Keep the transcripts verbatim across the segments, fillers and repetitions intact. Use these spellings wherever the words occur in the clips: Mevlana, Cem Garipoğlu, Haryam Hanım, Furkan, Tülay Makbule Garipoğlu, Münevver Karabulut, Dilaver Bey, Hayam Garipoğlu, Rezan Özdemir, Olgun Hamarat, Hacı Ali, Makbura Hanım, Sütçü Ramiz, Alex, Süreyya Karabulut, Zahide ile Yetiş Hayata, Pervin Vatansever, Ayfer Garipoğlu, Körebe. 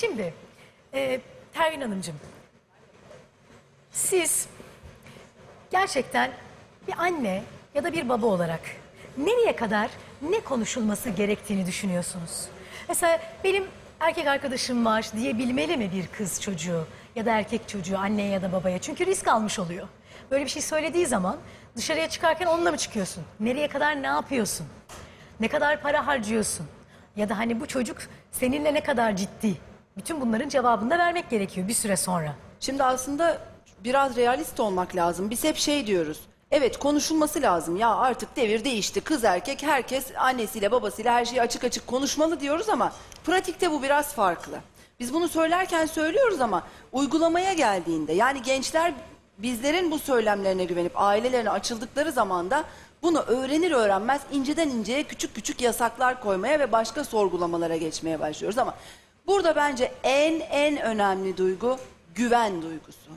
Şimdi e, Pervin Hanımcığım, siz gerçekten bir anne ya da bir baba olarak nereye kadar ne konuşulması gerektiğini düşünüyorsunuz? Mesela benim erkek arkadaşım var diyebilmeli mi bir kız çocuğu ya da erkek çocuğu anneye ya da babaya? Çünkü risk almış oluyor. Böyle bir şey söylediği zaman dışarıya çıkarken onunla mı çıkıyorsun? Nereye kadar ne yapıyorsun? Ne kadar para harcıyorsun? Ya da hani bu çocuk seninle ne kadar ciddi? Bütün bunların cevabını da vermek gerekiyor bir süre sonra. Şimdi aslında biraz realist olmak lazım. Biz hep şey diyoruz. Evet, konuşulması lazım. Ya artık devir değişti. Kız erkek herkes annesiyle babasıyla her şeyi açık açık konuşmalı diyoruz ama pratikte bu biraz farklı. Biz bunu söylerken söylüyoruz ama uygulamaya geldiğinde, yani gençler bizlerin bu söylemlerine güvenip ailelerine açıldıkları zaman da bunu öğrenir öğrenmez inceden inceye küçük küçük yasaklar koymaya ve başka sorgulamalara geçmeye başlıyoruz. Ama burada bence en en önemli duygu güven duygusu.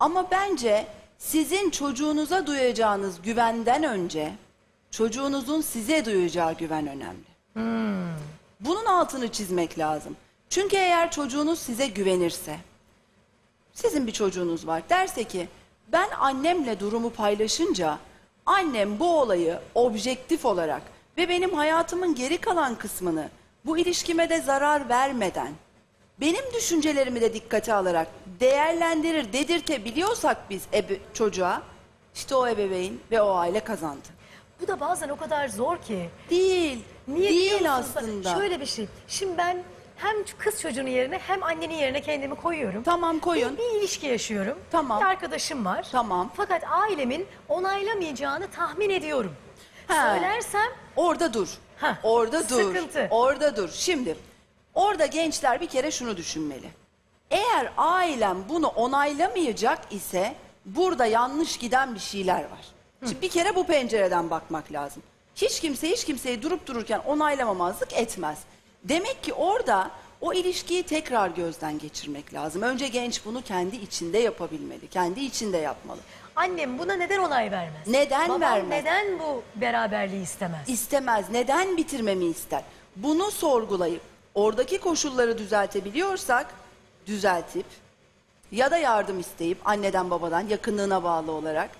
Ama bence sizin çocuğunuza duyacağınız güvenden önce çocuğunuzun size duyacağı güven önemli. Hmm. Bunun altını çizmek lazım. Çünkü eğer çocuğunuz size güvenirse, sizin bir çocuğunuz var, derse ki ben annemle durumu paylaşınca annem bu olayı objektif olarak ve benim hayatımın geri kalan kısmını bu ilişkime de zarar vermeden, benim düşüncelerimi de dikkate alarak değerlendirir, dedirtebiliyorsak biz ebe çocuğa, işte o ebeveyn ve o aile kazandı. Bu da bazen o kadar zor ki. Değil. Niye değil aslında. Şöyle bir şey. Şimdi ben hem kız çocuğunun yerine hem annenin yerine kendimi koyuyorum. Tamam, koyun. Bir, bir ilişki yaşıyorum. Tamam. Bir arkadaşım var. Tamam. Fakat ailemin onaylamayacağını tahmin ediyorum. Ha. Söylersem. Orada dur. Ha. Orada dur. Sıkıntı. Orada dur. Şimdi. Orada gençler bir kere şunu düşünmeli. Eğer ailem bunu onaylamayacak ise burada yanlış giden bir şeyler var. Hı. Şimdi bir kere bu pencereden bakmak lazım. Hiç kimse hiç kimseyi durup dururken onaylamamazlık etmez. Demek ki orada o ilişkiyi tekrar gözden geçirmek lazım. Önce genç bunu kendi içinde yapabilmeli. Kendi içinde yapmalı. Annem buna neden onay vermez? Neden Babam vermez? Neden bu beraberliği istemez? İstemez. Neden bitirmemi ister? Bunu sorgulayıp oradaki koşulları düzeltebiliyorsak düzeltip ya da yardım isteyip anneden babadan yakınlığına bağlı olarak,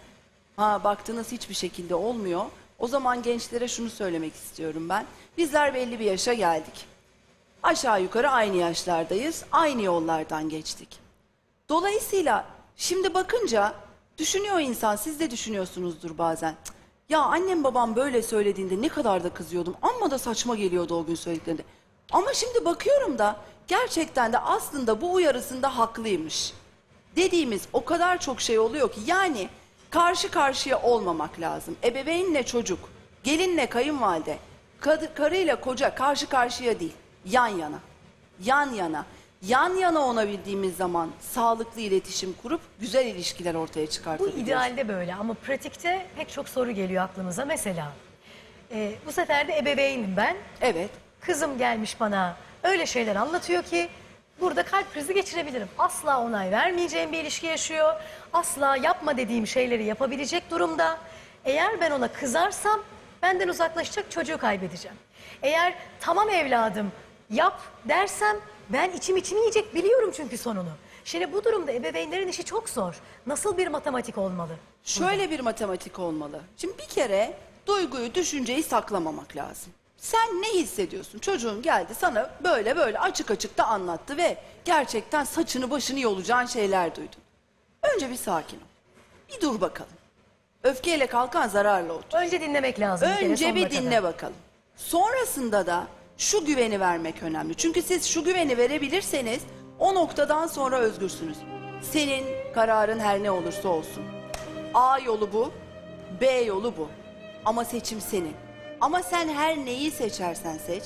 ha baktınız hiçbir şekilde olmuyor. O zaman gençlere şunu söylemek istiyorum ben. Bizler belli bir yaşa geldik. Aşağı yukarı aynı yaşlardayız. Aynı yollardan geçtik. Dolayısıyla şimdi bakınca düşünüyor insan, siz de düşünüyorsunuzdur bazen. Ya annem babam böyle söylediğinde ne kadar da kızıyordum. Amma da saçma geliyordu o gün söylediklerinde. Ama şimdi bakıyorum da gerçekten de aslında bu uyarısında haklıymış. Dediğimiz o kadar çok şey oluyor ki, yani karşı karşıya olmamak lazım. Ebeveynle çocuk, gelinle kayınvalide, kad karıyla koca karşı karşıya değil, yan yana. Yan yana. Yan yana olabildiğimiz zaman sağlıklı iletişim kurup güzel ilişkiler ortaya çıkartabiliyoruz. Bu idealde böyle ama pratikte pek çok soru geliyor aklımıza. Mesela e, bu sefer de ebeveynim ben. Evet. Kızım gelmiş bana öyle şeyler anlatıyor ki burada kalp krizi geçirebilirim. Asla onay vermeyeceğim bir ilişki yaşıyor. Asla yapma dediğim şeyleri yapabilecek durumda. Eğer ben ona kızarsam benden uzaklaşacak, çocuğu kaybedeceğim. Eğer tamam evladım yap dersem ben içim içimi yiyecek, biliyorum çünkü sonunu. Şimdi bu durumda ebeveynlerin işi çok zor. Nasıl bir matematik olmalı? Şöyle bir matematik olmalı. Şimdi bir kere duyguyu, düşünceyi saklamamak lazım. Sen ne hissediyorsun? Çocuğun geldi sana böyle böyle açık açık da anlattı ve gerçekten saçını başını yolacağın şeyler duydun. Önce bir sakin ol. Bir dur bakalım. Öfkeyle kalkan zararla otur. Önce dinlemek lazım. Önce bir dinle bakalım. Sonrasında da şu güveni vermek önemli. Çünkü siz şu güveni verebilirseniz o noktadan sonra özgürsünüz. Senin kararın her ne olursa olsun. A yolu bu, B yolu bu. Ama seçim senin. Ama sen her neyi seçersen seç,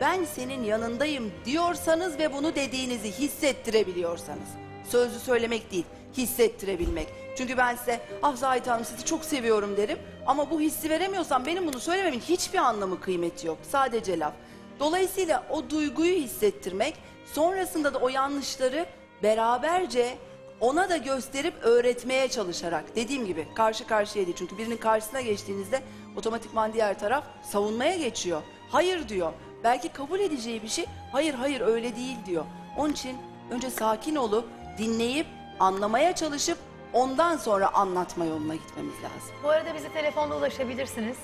ben senin yanındayım diyorsanız ve bunu dediğinizi hissettirebiliyorsanız. Sözlü söylemek değil, hissettirebilmek. Çünkü ben size, ah Zahit Hanım sizi çok seviyorum derim ama bu hissi veremiyorsam benim bunu söylememin hiçbir anlamı, kıymeti yok. Sadece laf. Dolayısıyla o duyguyu hissettirmek, sonrasında da o yanlışları beraberce ona da gösterip öğretmeye çalışarak, dediğim gibi karşı karşıya değil. Çünkü birinin karşısına geçtiğinizde otomatikman diğer taraf savunmaya geçiyor. Hayır diyor. Belki kabul edeceği bir şey, hayır hayır öyle değil diyor. Onun için önce sakin olup, dinleyip, anlamaya çalışıp ondan sonra anlatma yoluna gitmemiz lazım. Bu arada bizi telefonla ulaşabilirsiniz.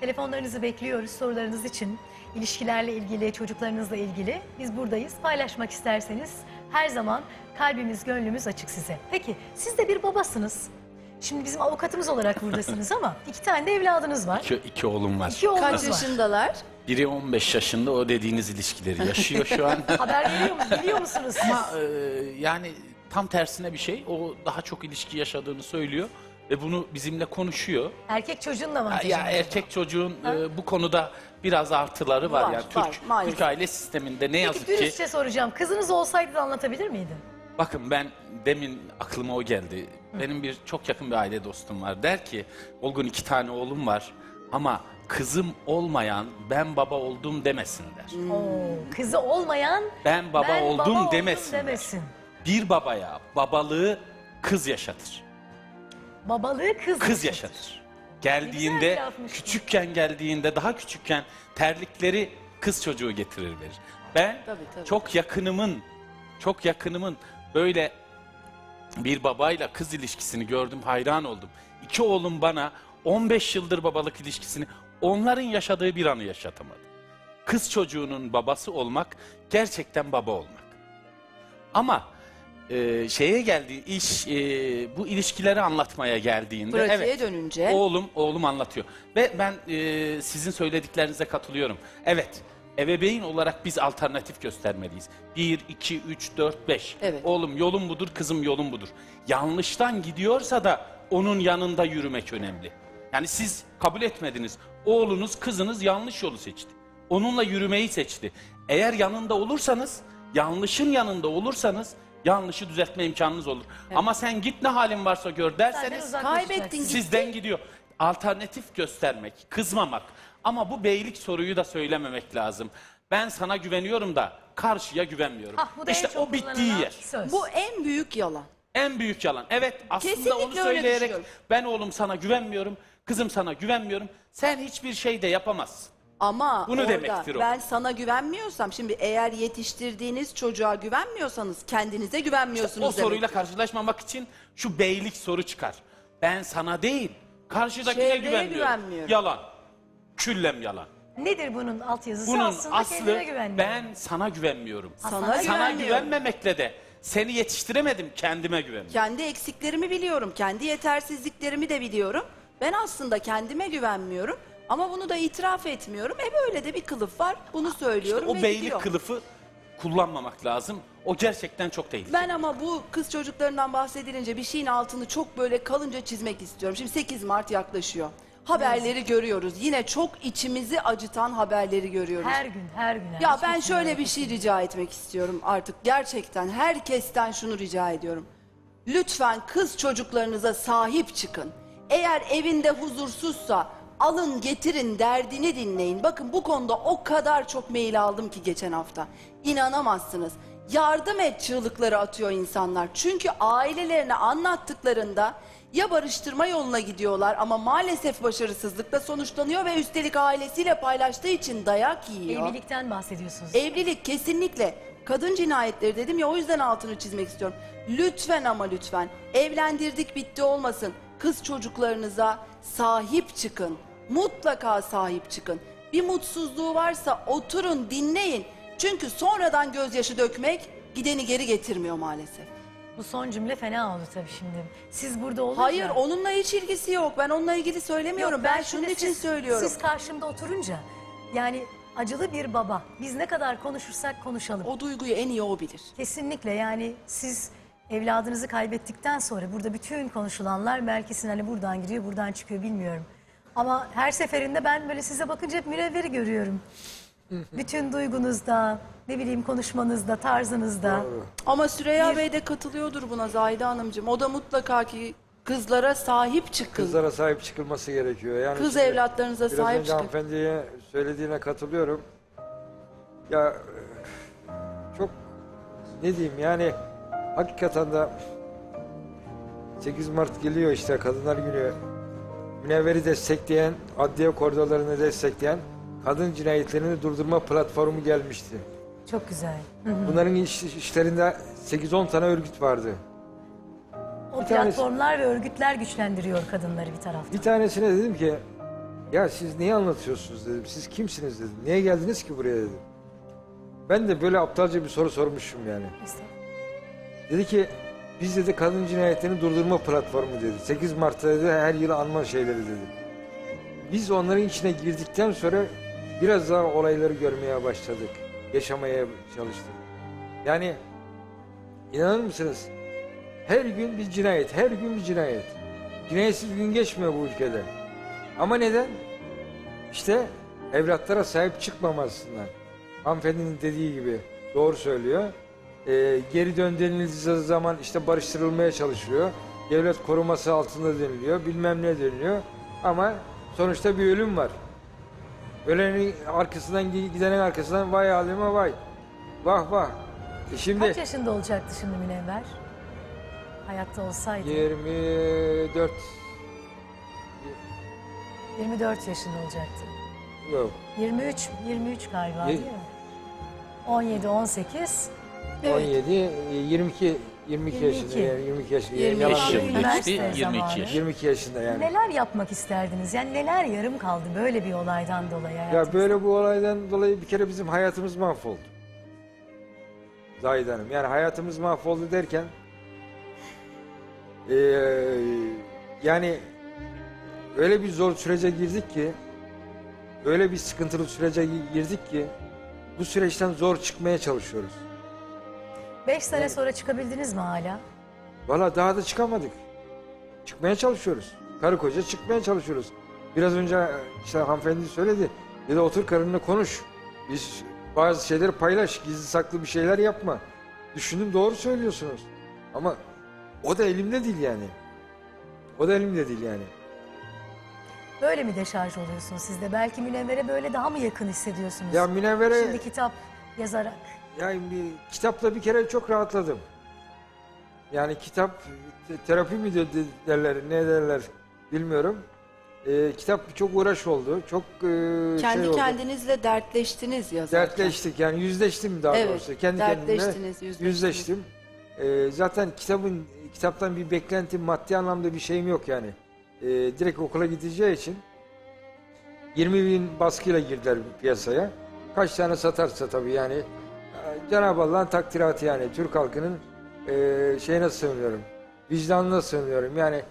Telefonlarınızı bekliyoruz sorularınız için. İlişkilerle ilgili, çocuklarınızla ilgili. Biz buradayız. Paylaşmak isterseniz her zaman kalbimiz, gönlümüz açık size. Peki siz de bir babasınız. Şimdi bizim avukatımız olarak buradasınız ama iki tane de evladınız var. İki, iki oğlum var. İki oğlum var. Kaç yaşındalar? Biri on beş yaşında, o dediğiniz ilişkileri yaşıyor şu an. Haber veriyor musunuz? Biliyor musunuz siz? Ama e, yani tam tersine bir şey. O daha çok ilişki yaşadığını söylüyor ve bunu bizimle konuşuyor. Erkek çocuğun da var. Ya, ya erkek çocuğun e, bu konuda biraz artıları var. var yani var, Türk, var, Türk aile sisteminde ne yazık ki. Dürüstçe soracağım. Kızınız olsaydı da anlatabilir miydin? Bakın ben demin aklıma o geldi. Hı. Benim bir çok yakın bir aile dostum var. Der ki Olgun iki tane oğlum var ama kızım olmayan ben baba oldum demesin der. Hmm. Oo, kızı olmayan ben baba ben oldum baba demesin. Oldum demesin. Der. Bir babaya babalığı kız yaşatır. Babalığı kız, kız yaşatır. yaşatır. Geldiğinde küçükken geldiğinde daha küçükken terlikleri kız çocuğu getirir verir. Ben tabii, tabii. çok yakınımın çok yakınımın böyle bir babayla kız ilişkisini gördüm, hayran oldum. İki oğlum bana on beş yıldır babalık ilişkisini onların yaşadığı bir anı yaşatamadı. Kız çocuğunun babası olmak gerçekten baba olmak. Ama e, şeye geldiği iş, e, bu ilişkileri anlatmaya geldiğinde, pratiğe evet, dönünce oğlum oğlum anlatıyor ve ben e, sizin söylediklerinize katılıyorum. Evet. Ebeveyn olarak biz alternatif göstermeliyiz. bir, iki, üç, dört, beş. Evet. Oğlum yolun budur, kızım yolun budur. Yanlıştan gidiyorsa da onun yanında yürümek önemli. Yani siz kabul etmediniz. Oğlunuz, kızınız yanlış yolu seçti. Onunla yürümeyi seçti. Eğer yanında olursanız, yanlışın yanında olursanız yanlışı düzeltme imkanınız olur. Evet. Ama sen git ne halin varsa gör derseniz kaybettin sizden gitti. Gidiyor. Alternatif göstermek, kızmamak. Ama bu beylik soruyu da söylememek lazım. Ben sana güveniyorum da karşıya güvenmiyorum. Ah, işte o bittiği yer. Söz. Bu en büyük yalan. En büyük yalan. Evet aslında kesinlikle onu söyleyerek ben oğlum sana güvenmiyorum, kızım sana güvenmiyorum. Sen hiçbir şey de yapamazsın. Ama bunu demektir o. Ben sana güvenmiyorsam şimdi eğer yetiştirdiğiniz çocuğa güvenmiyorsanız kendinize güvenmiyorsunuz. İşte o soruyla demektir. Karşılaşmamak için şu beylik soru çıkar. Ben sana değil karşıdakine Şevreye güvenmiyorum. güvenmiyorum. Yalan. Küllem yalan. Nedir bunun altyazısı? Bunun aslında aslı ben sana güvenmiyorum. Sana, sana güvenmiyorum. güvenmemekle de seni yetiştiremedim kendime güvenmiyorum. Kendi eksiklerimi biliyorum. Kendi yetersizliklerimi de biliyorum. Ben aslında kendime güvenmiyorum. Ama bunu da itiraf etmiyorum. E böyle de bir kılıf var. Bunu söylüyorum işte o ve beylik gidiyor. Kılıfı kullanmamak lazım. O gerçekten çok tehlikeli. Ben ama bu kız çocuklarından bahsedilince bir şeyin altını çok böyle kalınca çizmek istiyorum. Şimdi sekiz Mart yaklaşıyor. Haberleri evet. görüyoruz. Yine çok içimizi acıtan haberleri görüyoruz. Her gün, her gün. Her ya ben şöyle bir şey rica etmek istiyorum artık. Gerçekten herkesten şunu rica ediyorum. Lütfen kız çocuklarınıza sahip çıkın. Eğer evinde huzursuzsa alın getirin derdini dinleyin. Bakın bu konuda o kadar çok mail aldım ki geçen hafta. İnanamazsınız. Yardım et çığlıkları atıyor insanlar. Çünkü ailelerine anlattıklarında... Ya barıştırma yoluna gidiyorlar ama maalesef başarısızlıkla sonuçlanıyor ve üstelik ailesiyle paylaştığı için dayak yiyor. Evlilikten bahsediyorsunuz. Evlilik kesinlikle. Kadın cinayetleri dedim ya o yüzden altını çizmek istiyorum. Lütfen ama lütfen evlendirdik bitti olmasın. Kız çocuklarınıza sahip çıkın. Mutlaka sahip çıkın. Bir mutsuzluğu varsa oturun dinleyin. Çünkü sonradan gözyaşı dökmek gideni geri getirmiyor maalesef. Bu son cümle fena oldu tabii şimdi. Siz burada olunca... Hayır onunla hiç ilgisi yok. Ben onunla ilgili söylemiyorum. Yok, ben, ben şunun için siz, söylüyorum. Siz karşımda oturunca yani acılı bir baba. Biz ne kadar konuşursak konuşalım. O duyguyu en iyi o bilir. Kesinlikle yani siz evladınızı kaybettikten sonra burada bütün konuşulanlar belki hani buradan giriyor buradan çıkıyor bilmiyorum. Ama her seferinde ben böyle size bakınca hep Münevver'i görüyorum. Bütün duygunuzda, ne bileyim konuşmanızda, tarzınızda. Doğru. Ama Süreyya bir... Bey de katılıyordur buna Zahide Hanımcığım. O da mutlaka ki kızlara sahip çıkın. Kızlara sahip çıkılması gerekiyor. Yani kız evlatlarınıza sahip çıkın. Hanımefendiye söylediğine katılıyorum. Ya çok ne diyeyim yani hakikaten de sekiz Mart geliyor işte Kadınlar Günü. Münevver'i destekleyen, adliye koridorlarını destekleyen Kadın Cinayetlerini Durdurma Platformu gelmişti. Çok güzel. Hı -hı. Bunların iş, işlerinde sekiz on tane örgüt vardı. O bir platformlar tanesi, ve örgütler güçlendiriyor kadınları bir taraftan. Bir tanesine dedim ki, ya siz niye anlatıyorsunuz dedim, siz kimsiniz dedim, niye geldiniz ki buraya dedim. Ben de böyle aptalca bir soru sormuşum yani. İşte. Dedi ki, biz dedi kadın cinayetlerini durdurma platformu dedi. sekiz Mart'ta dedi, her yıl anma şeyleri dedi. Biz onların içine girdikten sonra biraz daha olayları görmeye başladık. Yaşamaya çalıştık. Yani inanır mısınız? Her gün bir cinayet, her gün bir cinayet. Cinayetsiz gün geçmiyor bu ülkede. Ama neden? İşte evlatlara sahip çıkmamasınlar. Hanımefendinin dediği gibi doğru söylüyor. Ee, geri döndürüldüğü zaman işte barıştırılmaya çalışıyor. Devlet koruması altında deniliyor, bilmem ne deniliyor. Ama sonuçta bir ölüm var. Ölenin arkasından, gidenin arkasından vay halime vay. Vah vah. E şimdi, kaç yaşında olacaktı şimdi Münevver? Hayatta olsaydı. yirmi dört. yirmi dört yaşında olacaktı. Yok. yirmi üç, yirmi üç galiba değil mi? on yedi, on sekiz. Evet. on yedi, yirmi iki, yirmi iki, yirmi iki. yaşında yani yirmi iki yaşında. yirmi iki, yirmi iki, yirmi iki yaşında yani. Neler yapmak isterdiniz? Yani neler yarım kaldı böyle bir olaydan dolayı? Ya böyle bu olaydan dolayı bir kere bizim hayatımız mahvoldu. Zahide Hanım, yani hayatımız mahvoldu derken ee, yani öyle bir zor sürece girdik ki, öyle bir sıkıntılı sürece girdik ki bu süreçten zor çıkmaya çalışıyoruz. Beş sene yani, sonra çıkabildiniz mi hala? Valla daha da çıkamadık. Çıkmaya çalışıyoruz. Karı koca çıkmaya çalışıyoruz. Biraz önce işte hanımefendi söyledi. Ya da otur karınla konuş. Biz bazı şeyleri paylaş. Gizli saklı bir şeyler yapma. Düşündüm, doğru söylüyorsunuz. Ama o da elimde değil yani. O da elimde değil yani. Böyle mi deşarj oluyorsunuz siz de? Belki Münevver'e böyle daha mı yakın hissediyorsunuz? Ya Münevver'e... Şimdi kitap yazarak. Yani bir, kitapla bir kere çok rahatladım. Yani kitap, terapi mi derler, ne derler bilmiyorum. Ee, kitap çok uğraş oldu, çok e, Kendi şey kendinizle oldu. dertleştiniz yazarken. Dertleştik yani, yüzleştim daha evet, doğrusu. Kendi kendimle yüzleştim. Ee, zaten kitabın kitaptan bir beklentim, maddi anlamda bir şeyim yok yani. Ee, direkt okula gideceği için yirmi bin baskıyla girdiler piyasaya. Kaç tane satarsa tabii yani. Cenab-ı Allah'ın takdiratı yani. Türk halkının e, şeyine sığınıyorum, vicdanına sığınıyorum. Yani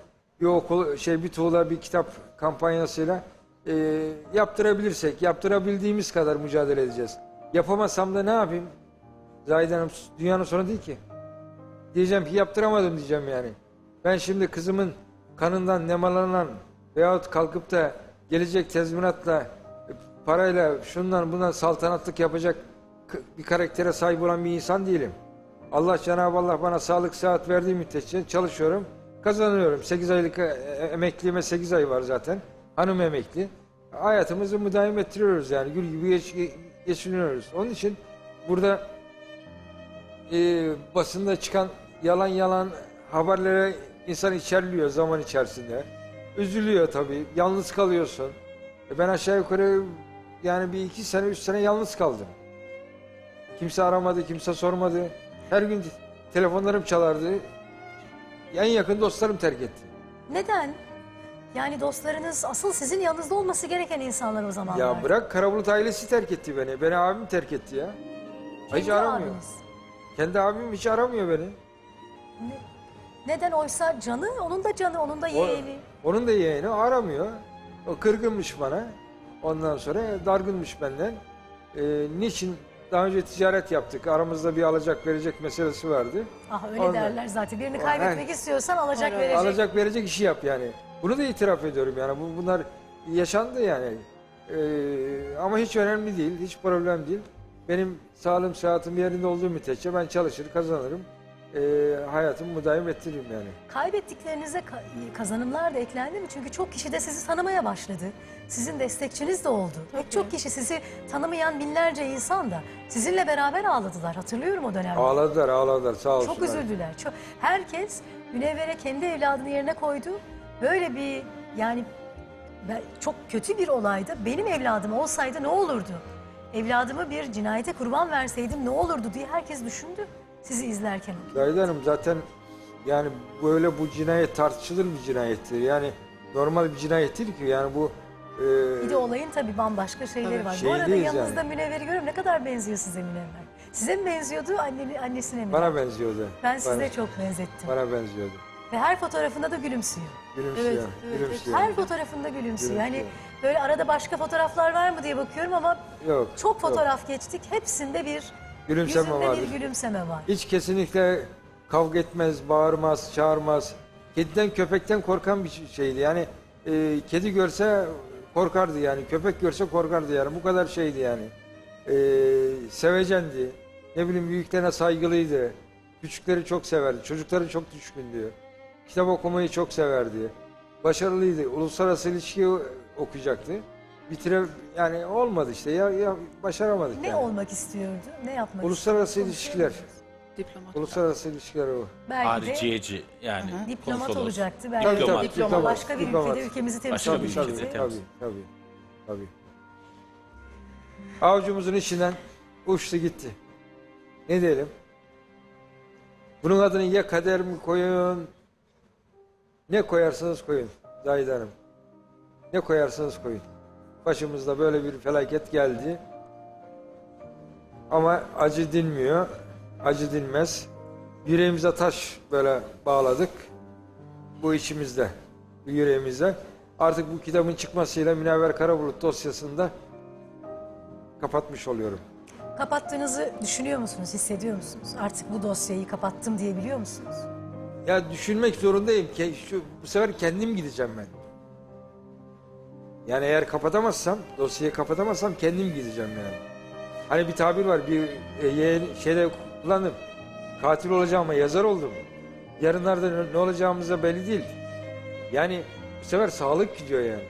bir okul, şey bir tuğla, bir kitap kampanyasıyla e, yaptırabilirsek, yaptırabildiğimiz kadar mücadele edeceğiz. Yapamasam da ne yapayım? Zahide Hanım, dünyanın sonu değil ki. Diyeceğim ki yaptıramadım diyeceğim yani. Ben şimdi kızımın kanından nemalanan veyahut kalkıp da gelecek tezminatla, parayla, şundan bundan saltanatlık yapacak bir karaktere sahip olan bir insan değilim. Allah, Cenab-ı Allah bana sağlık, sıhhat verdiği müddetçe çalışıyorum, kazanıyorum. sekiz aylık emekliliğime sekiz ay var zaten. Hanım emekli. Hayatımızı müdahim ettiriyoruz yani. Gül gibi geç, geçiniyoruz. Onun için burada e, basında çıkan yalan yalan haberlere insan içerliyor zaman içerisinde. Üzülüyor tabii. Yalnız kalıyorsun. E ben aşağı yukarı yani bir iki sene, üç sene yalnız kaldım. Kimse aramadı, kimse sormadı. Her gün telefonlarım çalardı. En yakın dostlarım terk etti. Neden? Yani dostlarınız asıl sizin yanınızda olması gereken insanlar o zamanlar. Ya bırak, Karabulut ailesi terk etti beni. Beni abim terk etti ya. Kendi hiç aramıyor. Abiniz. Kendi abim hiç aramıyor beni. Ne? Neden oysa canı, onun da canı, onun da yeğeni. O, onun da yeğeni aramıyor. O kırgınmış bana. Ondan sonra dargınmış benden. Ee, niçin? Daha önce ticaret yaptık. Aramızda bir alacak verecek meselesi vardı. Ah öyle Ondan, derler zaten. Birini kaybetmek he, istiyorsan alacak verecek. Alacak verecek işi yap yani. Bunu da itiraf ediyorum yani. Bu, bunlar yaşandı yani. Ee, ama hiç önemli değil. Hiç problem değil. Benim sağlığım, sıhhatim yerinde olduğu müddetçe ben çalışır, kazanırım. E, hayatımı müdahim ettiririm yani. Kaybettiklerinize kazanımlar da eklendi mi? Çünkü çok kişi de sizi tanımaya başladı. Sizin destekçiniz de oldu. Pek evet. Çok kişi sizi tanımayan binlerce insan da sizinle beraber ağladılar. Hatırlıyorum o dönemde. Ağladılar, ağladılar. Sağ olsunlar. Çok üzüldüler. Çok... Herkes Münevver'e kendi evladını yerine koydu. Böyle bir yani çok kötü bir olayda benim evladım olsaydı ne olurdu? evladımı bir cinayete kurban verseydim ne olurdu diye herkes düşündü sizi izlerken. Leyla Hanım zaten yani böyle bu cinayet tartışılır bir cinayettir. Yani normal bir cinayet değil ki yani bu. E... Bir de olayın tabii bambaşka şeyleri tabii, var. Şey bu arada yanınızda yani. Münevver'i görüyorum, ne kadar benziyor size Münevver. Size mi benziyordu, anneni, annesine mi? Bana benziyordu. Ben size Bana. çok benzettim. Bana benziyordu. Ve her fotoğrafında da gülümsüyor. Gülümsüyor. Evet, evet, gülümsüyor. Her fotoğrafında gülümsüyor. Yani böyle arada başka fotoğraflar var mı diye bakıyorum ama yok, çok fotoğraf yok. geçtik. Hepsinde bir gülümseme var. bir gülümseme var. Hiç kesinlikle kavga etmez, bağırmaz, çağırmaz. Kediden, köpekten korkan bir şeydi. Yani e, kedi görse korkardı yani. Köpek görse korkardı yani. Bu kadar şeydi yani. E, sevecendi. Ne bileyim büyüklerine saygılıydı. Küçükleri çok severdi. Çocukları çok düşkündü. Kitap okumayı çok severdi. Başarılıydı. Uluslararası ilişki okuyacaktı. Bitire yani olmadı işte. Ya, ya başaramadık ne yani. Ne olmak istiyordu? Ne yapmak Uluslararası istiyordu? ilişkiler. Diplomat. Uluslararası ilişkiler o. Hariciyeci yani. Hı-hı. Diplomat konsolos. olacaktı belki. Diplomat. Diplomat. Diplomat. Başka bir Diplomat. ülkede ülkemizi temsil edecekti. Tabii, tabii, tabii, tabii, tabii. Avucumuzun içinden uçtu gitti. Ne diyelim? Bunun adını ya kader mi koyun? Ne koyarsanız koyun Zahide Hanım. Ne koyarsanız koyun. Başımızda böyle bir felaket geldi. Ama acı dinmiyor. Acı dinmez. Yüreğimize taş böyle bağladık. Bu içimizde. Bu yüreğimize. Artık bu kitabın çıkmasıyla Münevver Karabulut dosyasında kapatmış oluyorum. Kapattığınızı düşünüyor musunuz? Hissediyor musunuz? Artık bu dosyayı kapattım diyebiliyor musunuz? Ya düşünmek zorundayım. Şu, bu sefer kendim gideceğim ben. Yani eğer kapatamazsam, dosyayı kapatamazsam kendim gideceğim yani. Hani bir tabir var, bir e, şeyde kullandım. Katil olacağıma yazar oldum. Yarınlarda ne olacağımız da belli değil. Yani bu sefer sağlık gidiyor yani.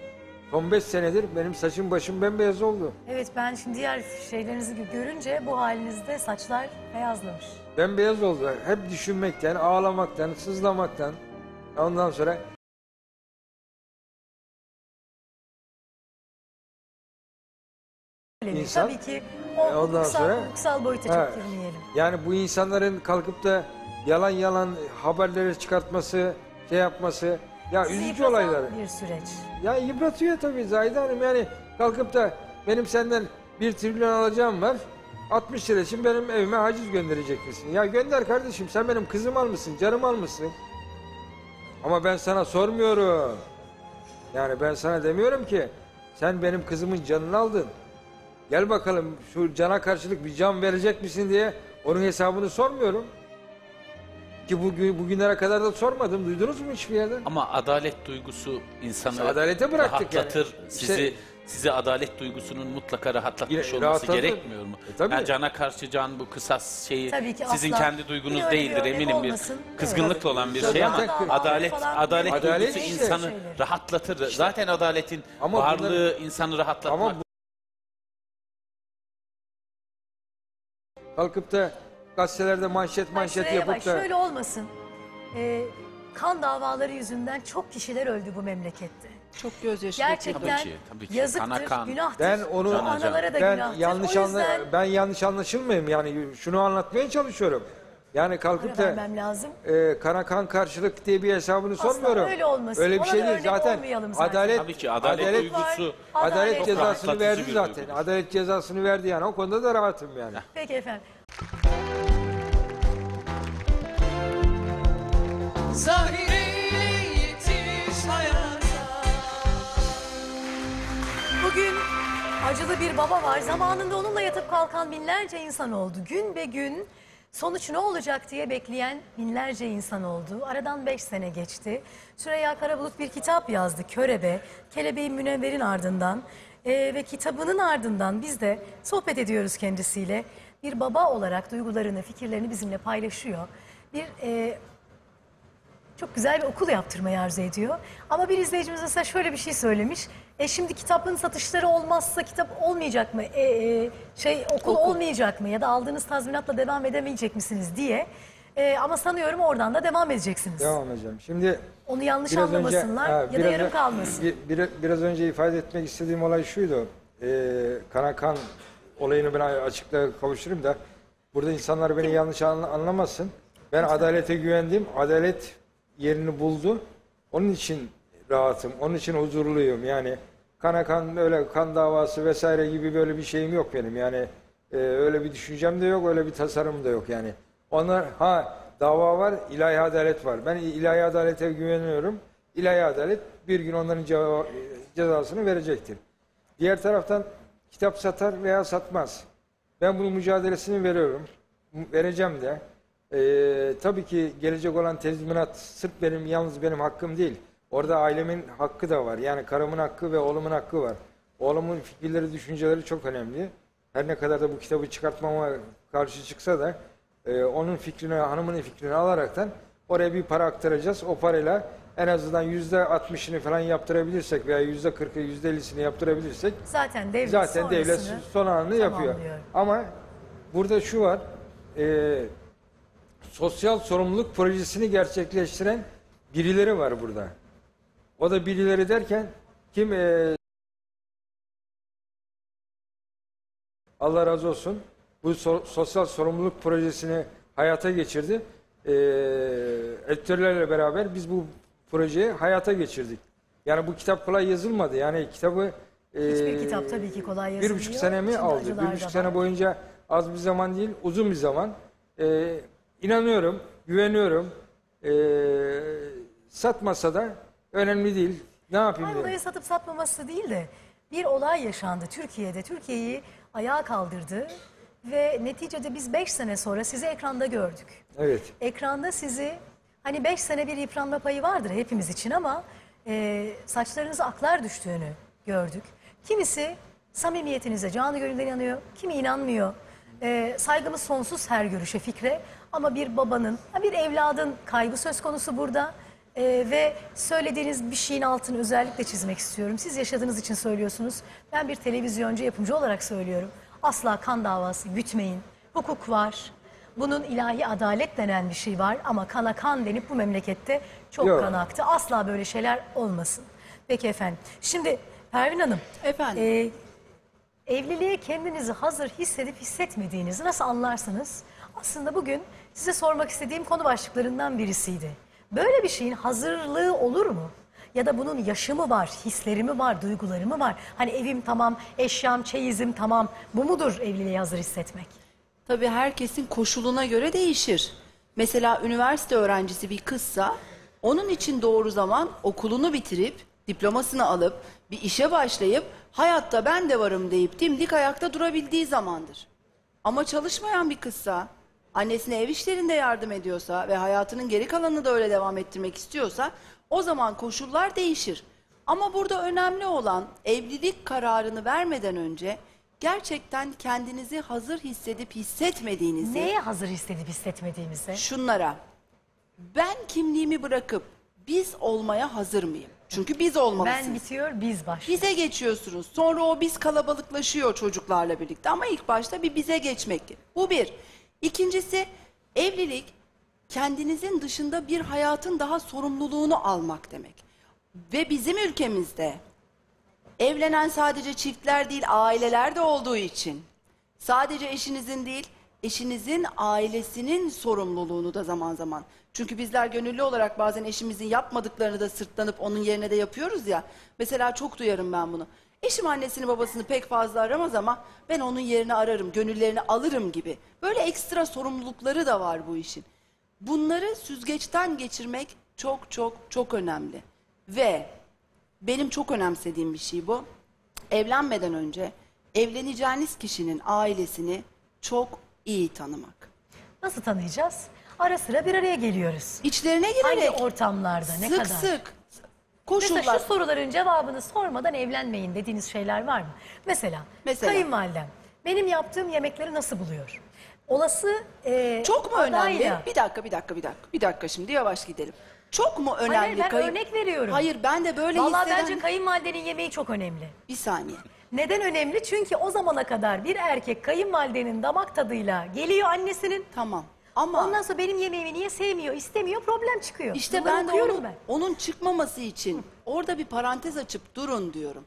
on beş senedir benim saçım başım bembeyaz oldu. Evet, ben şimdi diğer şeylerinizi görünce bu halinizde saçlar beyazlamış. Bembeyaz oldu. Hep düşünmekten, ağlamaktan, sızlamaktan. Ondan sonra... İnsan, tabii ki o ondan hukuksal, sonra, hukuksal boyuta ha, çok girmeyelim. Yani bu insanların kalkıp da yalan yalan haberleri çıkartması, şey yapması... Ya Sizi üzücü olaylar. bir süreç. Ya yıpratıyor tabii Zahide Hanım, yani kalkıp da benim senden bir trilyon alacağım var. altmış lira için benim evime haciz gönderecek misin? Ya gönder kardeşim, sen benim kızım almışsın, canım almışsın. Ama ben sana sormuyorum. Yani ben sana demiyorum ki sen benim kızımın canını aldın. Gel bakalım şu cana karşılık bir can verecek misin diye onun hesabını sormuyorum. Ki bugün, bugünlere kadar da sormadım. Duydunuz mu hiçbir yerden? Ama adalet duygusu insanı işte adalete bıraktık rahatlatır. Yani. Sizi, işte, size adalet duygusunun mutlaka rahatlatmış olması gerekmiyor mu? E, yani cana karşı can, bu kısas şeyi sizin asla. kendi duygunuz bir değildir bir eminim. Bir kızgınlıkla evet. olan bir şey ama adalet adalet, adalet duygusu işte. insanı Şöyle. rahatlatır. İşte. Zaten adaletin ama varlığı bunları, insanı rahatlatmak. Bu... Kalkıp da gazetelerde manşet manşet yani yapıp da... Şöyle olmasın, ee, kan davaları yüzünden çok kişiler öldü bu memlekette. Çok gözyaşı. Gerçekten tabii ki, tabii ki. yazıktır, kan. günahtır. Ben onu, analara da ben günahtır. Yanlış anla, yüzden... Ben yanlış anlaşılmayayım yani, şunu anlatmaya çalışıyorum. Yani kalkıp da e, kana kan karşılık diye bir hesabını Asla sormuyorum. Öyle olmasın. Öyle bir Ona şey değil zaten. zaten. Adalet, Tabii ki adalet, adalet duygusu, adalet, adalet cezasını verdi zaten. Duygusu. Adalet cezasını verdi yani, o konuda da rahatım yani. Peki efendim. Zahireyle yetiş hayata. Bugün acılı bir baba var. Zamanında onunla yatıp kalkan binlerce insan oldu. Gün be gün sonuç ne olacak diye bekleyen binlerce insan oldu. Aradan beş sene geçti. Süreyya Karabulut bir kitap yazdı. Körebe, Kelebeğin Münevver'in ardından ee, ve kitabının ardından biz de sohbet ediyoruz kendisiyle. Bir baba olarak duygularını, fikirlerini bizimle paylaşıyor. Bir e, çok güzel bir okul yaptırmayı arzu ediyor. Ama bir izleyicimiz mesela şöyle bir şey söylemiş. E şimdi kitabın satışları olmazsa kitap olmayacak mı? E, e, şey okul, okul olmayacak mı? Ya da aldığınız tazminatla devam edemeyecek misiniz diye. E, ama sanıyorum oradan da devam edeceksiniz. Devam edeceğim. Şimdi onu yanlış anlamasınlar önce, ha, ya da yarım önce, kalmasın. Bir, bir, biraz önce ifade etmek istediğim olay şuydu. E, Kanakan olayını ben açıkla kavuşturayım da burada insanlar beni yanlış anlamasın. Ben adalete güvendim. Adalet yerini buldu. Onun için rahatım. Onun için huzurluyum. Yani kana kan öyle kan davası vesaire gibi böyle bir şeyim yok benim. Yani e, öyle bir düşüncem de yok. Öyle bir tasarım da yok yani. Onlar ha dava var, ilahi adalet var. Ben ilahi adalete güveniyorum. İlahi adalet bir gün onların ceva, cezasını verecektir. Diğer taraftan kitap satar veya satmaz. Ben bunun mücadelesini veriyorum. Vereceğim de. Ee, tabii ki gelecek olan tezminat sırf benim, yalnız benim hakkım değil. Orada ailemin hakkı da var. Yani karımın hakkı ve oğlumun hakkı var. Oğlumun fikirleri, düşünceleri çok önemli. Her ne kadar da bu kitabı çıkartmama karşı çıksa da e, onun fikrini, hanımının fikrini alaraktan oraya bir para aktaracağız. O parayla en azından yüzde altmışını falan yaptırabilirsek veya yüzde kırkı, yüzde ellisini yaptırabilirsek zaten devlet, zaten devlet son anını yapıyor. Ama burada şu var. E, Sosyal sorumluluk projesini gerçekleştiren birileri var burada. O da birileri derken kim? Ee, Allah razı olsun. Bu so sosyal sorumluluk projesini hayata geçirdi. Ee, editörlerle beraber biz bu projeyi hayata geçirdik. Yani bu kitap kolay yazılmadı. Yani kitabı e, hiçbir kitap tabii ki kolay yazılmıyor. Bir buçuk senemi aldı. Bir buçuk sene boyunca az bir zaman değil, uzun bir zaman. E, İnanıyorum, güveniyorum. Ee, satmasa da önemli değil. Ne yapayım? Ben olayı satıp satmaması değil de bir olay yaşandı Türkiye'de. Türkiye'yi ayağa kaldırdı ve neticede biz beş sene sonra sizi ekranda gördük. Evet. Ekranda sizi, hani beş sene bir yıpranma payı vardır hepimiz için ama e, saçlarınıza aklar düştüğünü gördük. Kimisi samimiyetinize canı gönülden inanıyor, kimi inanmıyor. E, saygımız sonsuz her görüşe, fikre. Ama bir babanın, bir evladın kaybı söz konusu burada ee, ve söylediğiniz bir şeyin altını özellikle çizmek istiyorum. Siz yaşadığınız için söylüyorsunuz. Ben bir televizyoncu, yapımcı olarak söylüyorum. Asla kan davası gütmeyin. Hukuk var. Bunun ilahi adalet denen bir şey var ama kana kan denip bu memlekette çok Yok. kan aktı. Asla böyle şeyler olmasın. Peki efendim. Şimdi Pervin Hanım. Efendim. E, evliliğe kendinizi hazır hissedip hissetmediğinizi nasıl anlarsınız? Aslında bugün size sormak istediğim konu başlıklarından birisiydi. Böyle bir şeyin hazırlığı olur mu? Ya da bunun yaşı mı var, hisleri mi var, duyguları mı var? Hani evim tamam, eşyam, çeyizim tamam. Bu mudur evliliğe hazır hissetmek? Tabii herkesin koşuluna göre değişir. Mesela üniversite öğrencisi bir kızsa, onun için doğru zaman okulunu bitirip, diplomasını alıp, bir işe başlayıp, hayatta ben de varım deyip dimdik ayakta durabildiği zamandır. Ama çalışmayan bir kızsa, annesine ev işlerinde yardım ediyorsa ve hayatının geri kalanını da öyle devam ettirmek istiyorsa o zaman koşullar değişir. Ama burada önemli olan evlilik kararını vermeden önce gerçekten kendinizi hazır hissedip hissetmediğinizi... Neye hazır hissedip hissetmediğinizi? Şunlara. Ben kimliğimi bırakıp biz olmaya hazır mıyım? Çünkü biz olmalısınız. Ben bitiyor, biz başlıyoruz. Bize geçiyorsunuz. Sonra o biz kalabalıklaşıyor çocuklarla birlikte. Ama ilk başta bir bize geçmek. Bu bir. İkincisi, evlilik kendinizin dışında bir hayatın daha sorumluluğunu almak demek. Ve bizim ülkemizde evlenen sadece çiftler değil, aileler de olduğu için sadece eşinizin değil, eşinizin ailesinin sorumluluğunu da zaman zaman. Çünkü bizler gönüllü olarak bazen eşimizin yapmadıklarını da sırtlanıp onun yerine de yapıyoruz ya. Mesela çok duyarım ben bunu. Eşim annesini babasını pek fazla aramaz ama ben onun yerine ararım, gönüllerini alırım gibi. Böyle ekstra sorumlulukları da var bu işin. Bunları süzgeçten geçirmek çok çok çok önemli. Ve benim çok önemsediğim bir şey bu. Evlenmeden önce evleneceğiniz kişinin ailesini çok iyi tanımak. Nasıl tanıyacağız? Ara sıra bir araya geliyoruz. İçlerine girerek. Hangi ortamlarda, ne sık kadar? Sık sık. Koşullar. Mesela şu soruların cevabını sormadan evlenmeyin dediğiniz şeyler var mı? Mesela, Mesela. kayınvalidem benim yaptığım yemekleri nasıl buluyor? Olası e, Çok mu adayla... önemli? Bir dakika, bir dakika, bir dakika. Bir dakika şimdi yavaş gidelim. Çok mu önemli? Hayır ben Kayın... örnek veriyorum. Hayır ben de böyle Vallahi hisseden... bence kayınvalidenin yemeği çok önemli. Bir saniye. Neden önemli? Çünkü o zamana kadar bir erkek kayınvalidenin damak tadıyla geliyor annesinin. Tamam. Ama ondan sonra benim yemeğimi niye sevmiyor, istemiyor, problem çıkıyor. İşte ben de onu, ben. onun çıkmaması için Hı. orada bir parantez açıp durun diyorum.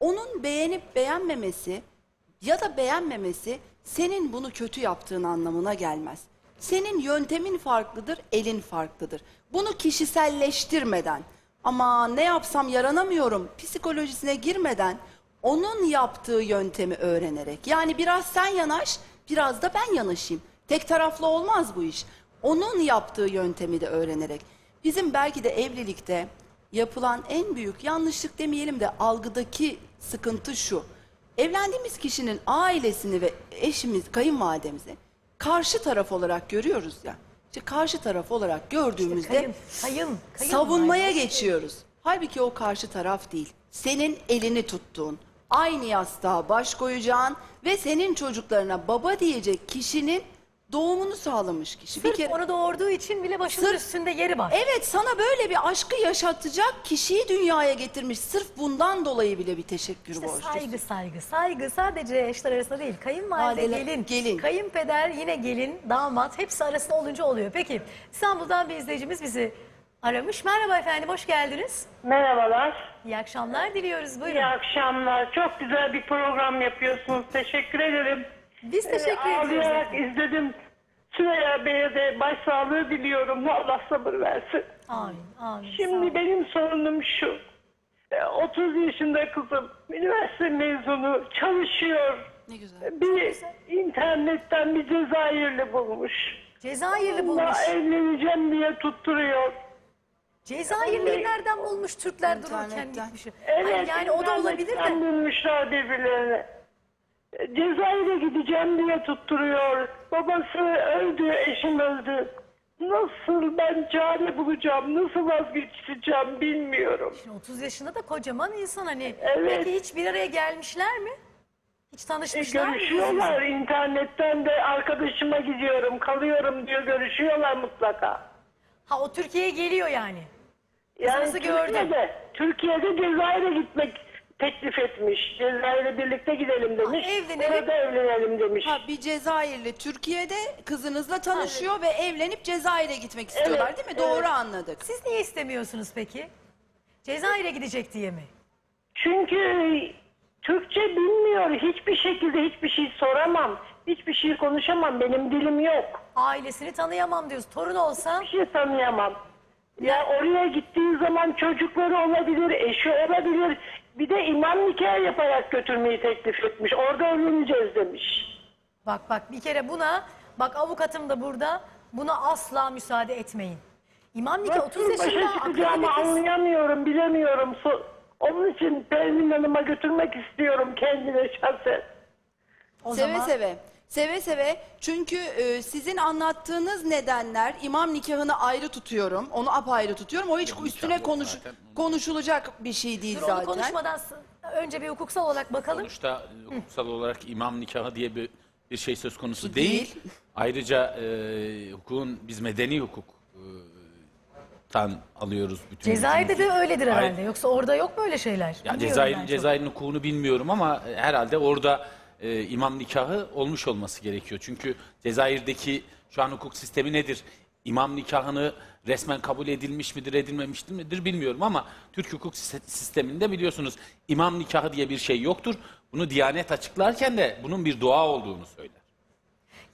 Onun beğenip beğenmemesi ya da beğenmemesi senin bunu kötü yaptığın anlamına gelmez. Senin yöntemin farklıdır, elin farklıdır. Bunu kişiselleştirmeden, ama ne yapsam yaranamıyorum psikolojisine girmeden, onun yaptığı yöntemi öğrenerek, yani biraz sen yanaş, biraz da ben yanaşayım. Tek taraflı olmaz bu iş. Onun yaptığı yöntemi de öğrenerek. Bizim belki de evlilikte yapılan en büyük yanlışlık demeyelim de algıdaki sıkıntı şu. Evlendiğimiz kişinin ailesini ve eşimiz, kayınvalidemizi karşı taraf olarak görüyoruz ya. İşte karşı taraf olarak gördüğümüzde işte kayın, kayın, kayın, savunmaya kayın. geçiyoruz. Halbuki o karşı taraf değil. Senin elini tuttuğun, aynı yastığa baş koyacağın ve senin çocuklarına baba diyecek kişinin doğumunu sağlamış kişi. Sırf bir kere, onu doğurduğu için bile başının sırf, üstünde yeri var. Evet, sana böyle bir aşkı yaşatacak kişiyi dünyaya getirmiş. Sırf bundan dolayı bile bir teşekkür işte borçlusun. Saygı saygı. Saygı sadece eşler arasında değil. Kayınvalide, gelin, gelin, kayınpeder, yine gelin, damat, hepsi arasında olunca oluyor. Peki İstanbul'dan bir izleyicimiz bizi aramış. Merhaba efendim, hoş geldiniz. Merhabalar. İyi akşamlar diliyoruz. Buyurun. İyi akşamlar. Çok güzel bir program yapıyorsunuz. Teşekkür ederim. Biz teşekkür ee, ediyoruz. Ağlayarak izledim. Süreyya Bey'e de başsağlığı diliyorum. Allah sabır versin. Amin, amin. Şimdi benim sorunum şu. otuz yaşında kızım, üniversite mezunu, çalışıyor. Ne güzel. Bir ne güzel. internetten bir Cezayirli bulmuş. Cezayirli bulmuş. Onunla evleneceğim diye tutturuyor. Cezayirli'yi yani, nereden bulmuş? Türkler dururken gitmiş. Evet. Ay, yani o da olabilir de. Bulmuşlar birbirlerini. Cezayir'e gideceğim diye tutturuyor. Babası öldü, eşim öldü. Nasıl ben çare bulacağım, nasıl vazgeçeceğim bilmiyorum. Şimdi otuz yaşında da kocaman insan hani. Evet. Peki hiç bir araya gelmişler mi? Hiç tanışmışlar e, görüşüyorlar mı? Görüşüyorlar. İnternetten de arkadaşıma gidiyorum, kalıyorum diyor. Görüşüyorlar mutlaka. Ha, o Türkiye'ye geliyor yani. Yani Türkiye'de, Türkiye'de Cezayir'e gitmek teklif etmiş. Cezayir'le birlikte gidelim demiş. Orada evlenelim demiş. Ha, bir Cezayirli Türkiye'de kızınızla tanışıyor, evet, ve evlenip Cezayir'e gitmek istiyorlar, evet, değil mi? Evet. Doğru anladık. Siz niye istemiyorsunuz peki? Cezayir'e gidecek diye mi? Çünkü Türkçe bilmiyor. Hiçbir şekilde hiçbir şey soramam. Hiçbir şey konuşamam. Benim dilim yok. Ailesini tanıyamam diyoruz. Torun olsa? Hiçbir şey tanıyamam. Ya oraya gittiği zaman çocukları olabilir, eşi olabilir. Bir de imam nikah yaparak götürmeyi teklif etmiş. Orada evleneceğiz demiş. Bak bak bir kere buna, bak avukatım da burada, buna asla müsaade etmeyin. İmam nikah otuz yaşında akreditesi. Anlayamıyorum, bilemiyorum. Onun için Pervin Hanım'a götürmek istiyorum kendine şahsen. O seve zaman... seve. Seve seve, çünkü e, sizin anlattığınız nedenler, imam nikahını ayrı tutuyorum, onu apayrı tutuyorum. O hiç yok, üstüne konuş, konuşulacak bir şey değil Dur, zaten. Konuşmadan önce bir hukuksal olarak bakalım. Sonuçta hukuksal Hı. olarak imam nikahı diye bir, bir şey söz konusu değil. değil. Ayrıca e, hukukun, biz medeni hukuktan e, alıyoruz. Bütün Cezayir'de bütün de öyledir herhalde, Ayrı... yoksa orada yok böyle şeyler. Ya Cezayir, Cezayir'in hukukunu bilmiyorum ama herhalde orada... Ee, imam nikahı olmuş olması gerekiyor. Çünkü Cezayir'deki şu an hukuk sistemi nedir? İmam nikahını resmen kabul edilmiş midir, edilmemiş midir bilmiyorum ama Türk hukuk sisteminde biliyorsunuz imam nikahı diye bir şey yoktur. Bunu Diyanet açıklarken de bunun bir dua olduğunu söyler.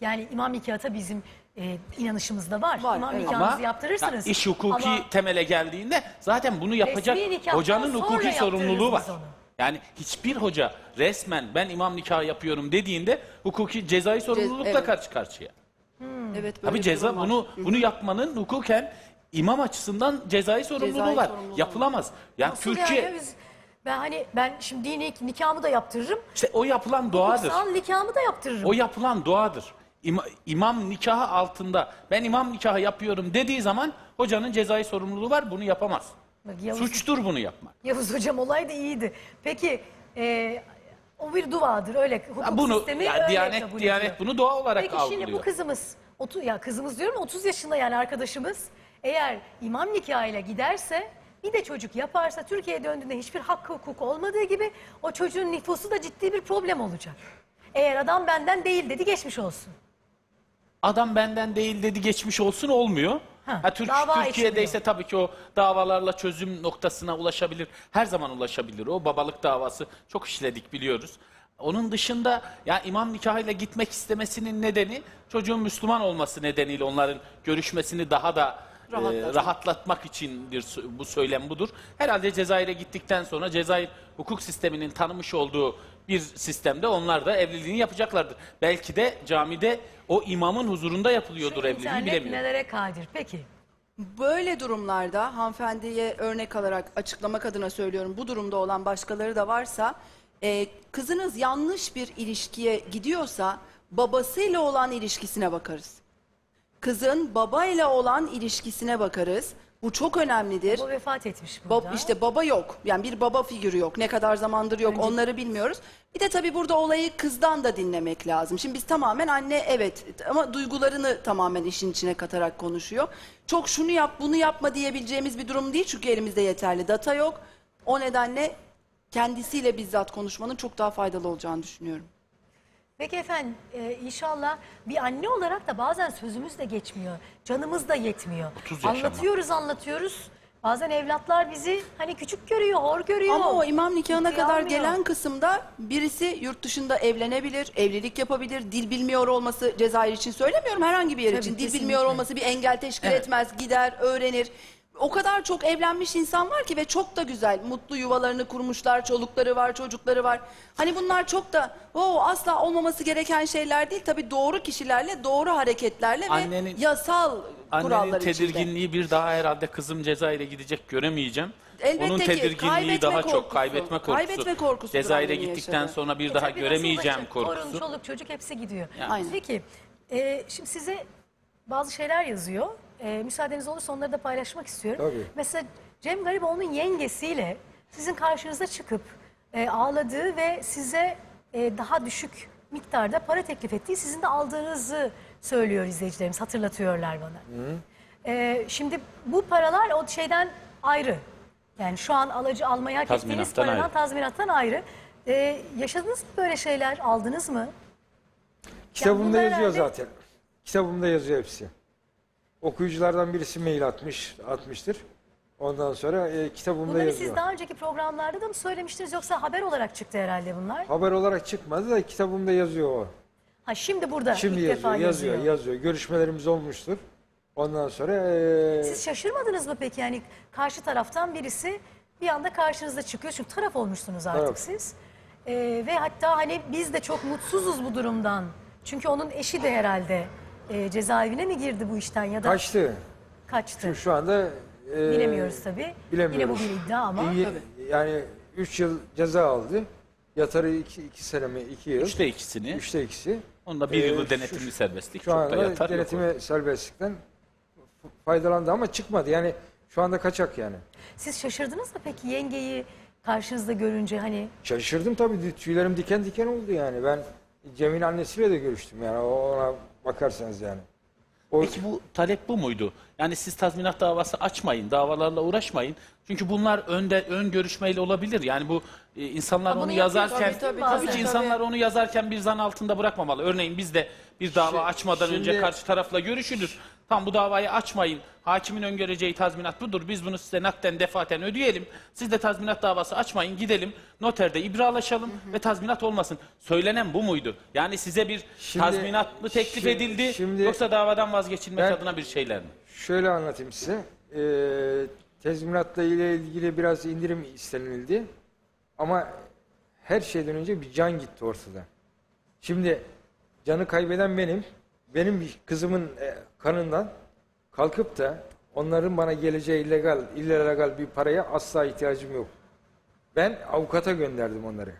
Yani imam nikahı da bizim e, inanışımızda var. var imam evet. nikahınızı ama, yaptırırsınız. Ya, iş hukuki ama, temele geldiğinde zaten bunu yapacak hocanın hukuki sorumluluğu var. Onu. Yani hiçbir hoca resmen ben imam nikahı yapıyorum dediğinde hukuki cezai sorumlulukla evet. karşı karşıya. Hmm. Evet, böyle Abi ceza bunu bunu yapmanın hukuken imam açısından cezai sorumluluğu cezai var. Sorumluluğu. Yapılamaz. Yani Nasıl Türkiye yani biz, ben hani ben şimdi dini nikahımı da yaptırırım. İşte o yapılan duadır. Hukuksal nikahımı da yaptırırım. O yapılan duadır. İma, imam nikahı altında ben imam nikahı yapıyorum dediği zaman hocanın cezai sorumluluğu var. Bunu yapamaz. Yavuz, Suçtur bunu yapmak. Yavuz hocam olay da iyiydi. Peki e, o bir duadır öyle hukuk bunu, sistemi ya, öyle Diyanet, kabul Diyanet ediyor. Bunu dua olarak Peki, algılıyor. Peki şimdi bu kızımız, otu, ya kızımız diyorum otuz yaşında yani arkadaşımız eğer imam nikahıyla giderse bir de çocuk yaparsa Türkiye'ye döndüğünde hiçbir hakkı hukuku olmadığı gibi o çocuğun nüfusu da ciddi bir problem olacak. Eğer adam benden değil dedi geçmiş olsun. Adam benden değil dedi geçmiş olsun olmuyor. Ha, ha, Türk, Türkiye'de ise tabii ki o davalarla çözüm noktasına ulaşabilir. Her zaman ulaşabilir. O babalık davası çok işledik biliyoruz. Onun dışında ya imam nikahıyla gitmek istemesinin nedeni çocuğun Müslüman olması nedeniyle onların görüşmesini daha da e, rahatlatmak içindir bu söylem budur. Herhalde Cezayir'e gittikten sonra Cezayir hukuk sisteminin tanımış olduğu bir sistemde onlar da evliliğini yapacaklardır. Belki de camide o imamın huzurunda yapılıyordur evliliği, bilemiyorum. Nelere kadir peki? Böyle durumlarda hanımefendiye örnek alarak açıklamak adına söylüyorum, bu durumda olan başkaları da varsa e, kızınız yanlış bir ilişkiye gidiyorsa babasıyla olan ilişkisine bakarız. Kızın babayla olan ilişkisine bakarız. Bu çok önemlidir. Baba vefat etmiş burada. Ba işte baba yok. Yani bir baba figürü yok. Ne kadar zamandır yok. Önce... Onları bilmiyoruz. Bir de tabii burada olayı kızdan da dinlemek lazım. Şimdi biz tamamen anne evet ama duygularını tamamen işin içine katarak konuşuyor. Çok şunu yap bunu yapma diyebileceğimiz bir durum değil. Çünkü elimizde yeterli data yok. O nedenle kendisiyle bizzat konuşmanın çok daha faydalı olacağını düşünüyorum. Peki efendim, e, inşallah bir anne olarak da bazen sözümüz de geçmiyor, canımız da yetmiyor. Anlatıyoruz anlatıyoruz, bazen evlatlar bizi hani küçük görüyor, hor görüyor. Ama o imam nikahına kadar almıyor. Gelen kısımda birisi yurt dışında evlenebilir, evlilik yapabilir, dil bilmiyor olması, Cezayir için söylemiyorum herhangi bir yer Tabii, için, kesinlikle. Dil bilmiyor olması bir engel teşkil evet. etmez, gider, öğrenir. O kadar çok evlenmiş insan var ki ve çok da güzel, mutlu yuvalarını kurmuşlar, çolukları var, çocukları var. Hani bunlar çok da o asla olmaması gereken şeyler değil. Tabii doğru kişilerle, doğru hareketlerle annenin, ve yasal kurallar içinde. Annenin tedirginliği içinde. Bir daha herhalde kızım Cezayir'e gidecek göremeyeceğim. Elbette Onun tedirginliği daha korkusu, çok kaybetme korkusu. Kaybetme korkusu. Cezayir'e gittikten yaşadı. Sonra bir e daha göremeyeceğim korkusu. Korun, çoluk, çocuk hepsi gidiyor. Yani. Peki, e, şimdi size bazı şeyler yazıyor. Ee, müsaadeniz olursa onları da paylaşmak istiyorum. Tabii. Mesela Cem Garipoğlu'nun yengesiyle sizin karşınıza çıkıp e, ağladığı ve size e, daha düşük miktarda para teklif ettiği, sizin de aldığınızı söylüyor izleyicilerimiz, hatırlatıyorlar bana. E, şimdi bu paralar o şeyden ayrı. Yani şu an alıcı almaya hak ettiğiniz paradan ayrı. Tazminattan ayrı. E, yaşadınız mı böyle şeyler, aldınız mı? Kitabımda yani yazıyor herhalde... zaten. Kitabımda yazıyor hepsi. Okuyuculardan birisi mail atmış, atmıştır. Ondan sonra e, kitabımda bunları yazıyor. Siz daha önceki programlarda da mı söylemiştiniz yoksa haber olarak çıktı herhalde bunlar? Haber olarak çıkmadı da kitabımda yazıyor o. Ha şimdi burada şimdi ilk yazıyor, defa yazıyor. Yazıyor, yazıyor. Görüşmelerimiz olmuştur. Ondan sonra... E... Siz şaşırmadınız mı peki? Yani karşı taraftan birisi bir anda karşınıza çıkıyor. Çünkü taraf olmuşsunuz artık taraf. Siz. E, ve hatta hani biz de çok mutsuzuz bu durumdan. Çünkü onun eşi de herhalde... E, cezaevine mi girdi bu işten ya da... Kaçtı. Kaçtı. Şu, şu anda... E, bilemiyoruz tabii. Bilemiyoruz. Yine bu bir iddia ama... İyi, yani üç yıl ceza aldı. Yatarı iki sene mi? iki yıl. Üçte ikisini. Üçte ikisi. Onda bir ee, yılı denetimli şu, serbestlik. Şu anda yatar denetime serbestlikten faydalandı ama çıkmadı. Yani şu anda kaçak yani. Siz şaşırdınız mı peki yengeyi karşınızda görünce hani... Şaşırdım tabii. Tüylerim diken diken oldu yani. Ben Cem'in annesiyle de görüştüm yani. Ona... Bakarsanız yani. O... Peki bu talep bu muydu? Yani siz tazminat davası açmayın, davalarla uğraşmayın. Çünkü bunlar önde ön görüşmeyle olabilir. Yani bu e, insanlar ha, onu yazarken, tabii, tabii, tabii, insanlar tabii. onu yazarken bir zan altında bırakmamalı. Örneğin biz de bir dava şimdi, açmadan şimdi... önce karşı tarafla görüşülür. Tam bu davayı açmayın. Hakimin öngöreceği tazminat budur. Biz bunu size nakden defaten ödeyelim. Siz de tazminat davası açmayın. Gidelim noterde ibralaşalım hı hı. ve tazminat olmasın. Söylenen bu muydu? Yani size bir şimdi, tazminat mı teklif şimdi, edildi şimdi, yoksa davadan vazgeçilmek ben, adına bir şeyler mi? Şöyle anlatayım size. Ee, tazminatla ile ilgili biraz indirim istenildi. Ama her şeyden önce bir can gitti ortada. Şimdi canı kaybeden benim. Benim kızımın kanından kalkıp da onların bana geleceği illegal, illegal bir paraya asla ihtiyacım yok. Ben avukata gönderdim onları.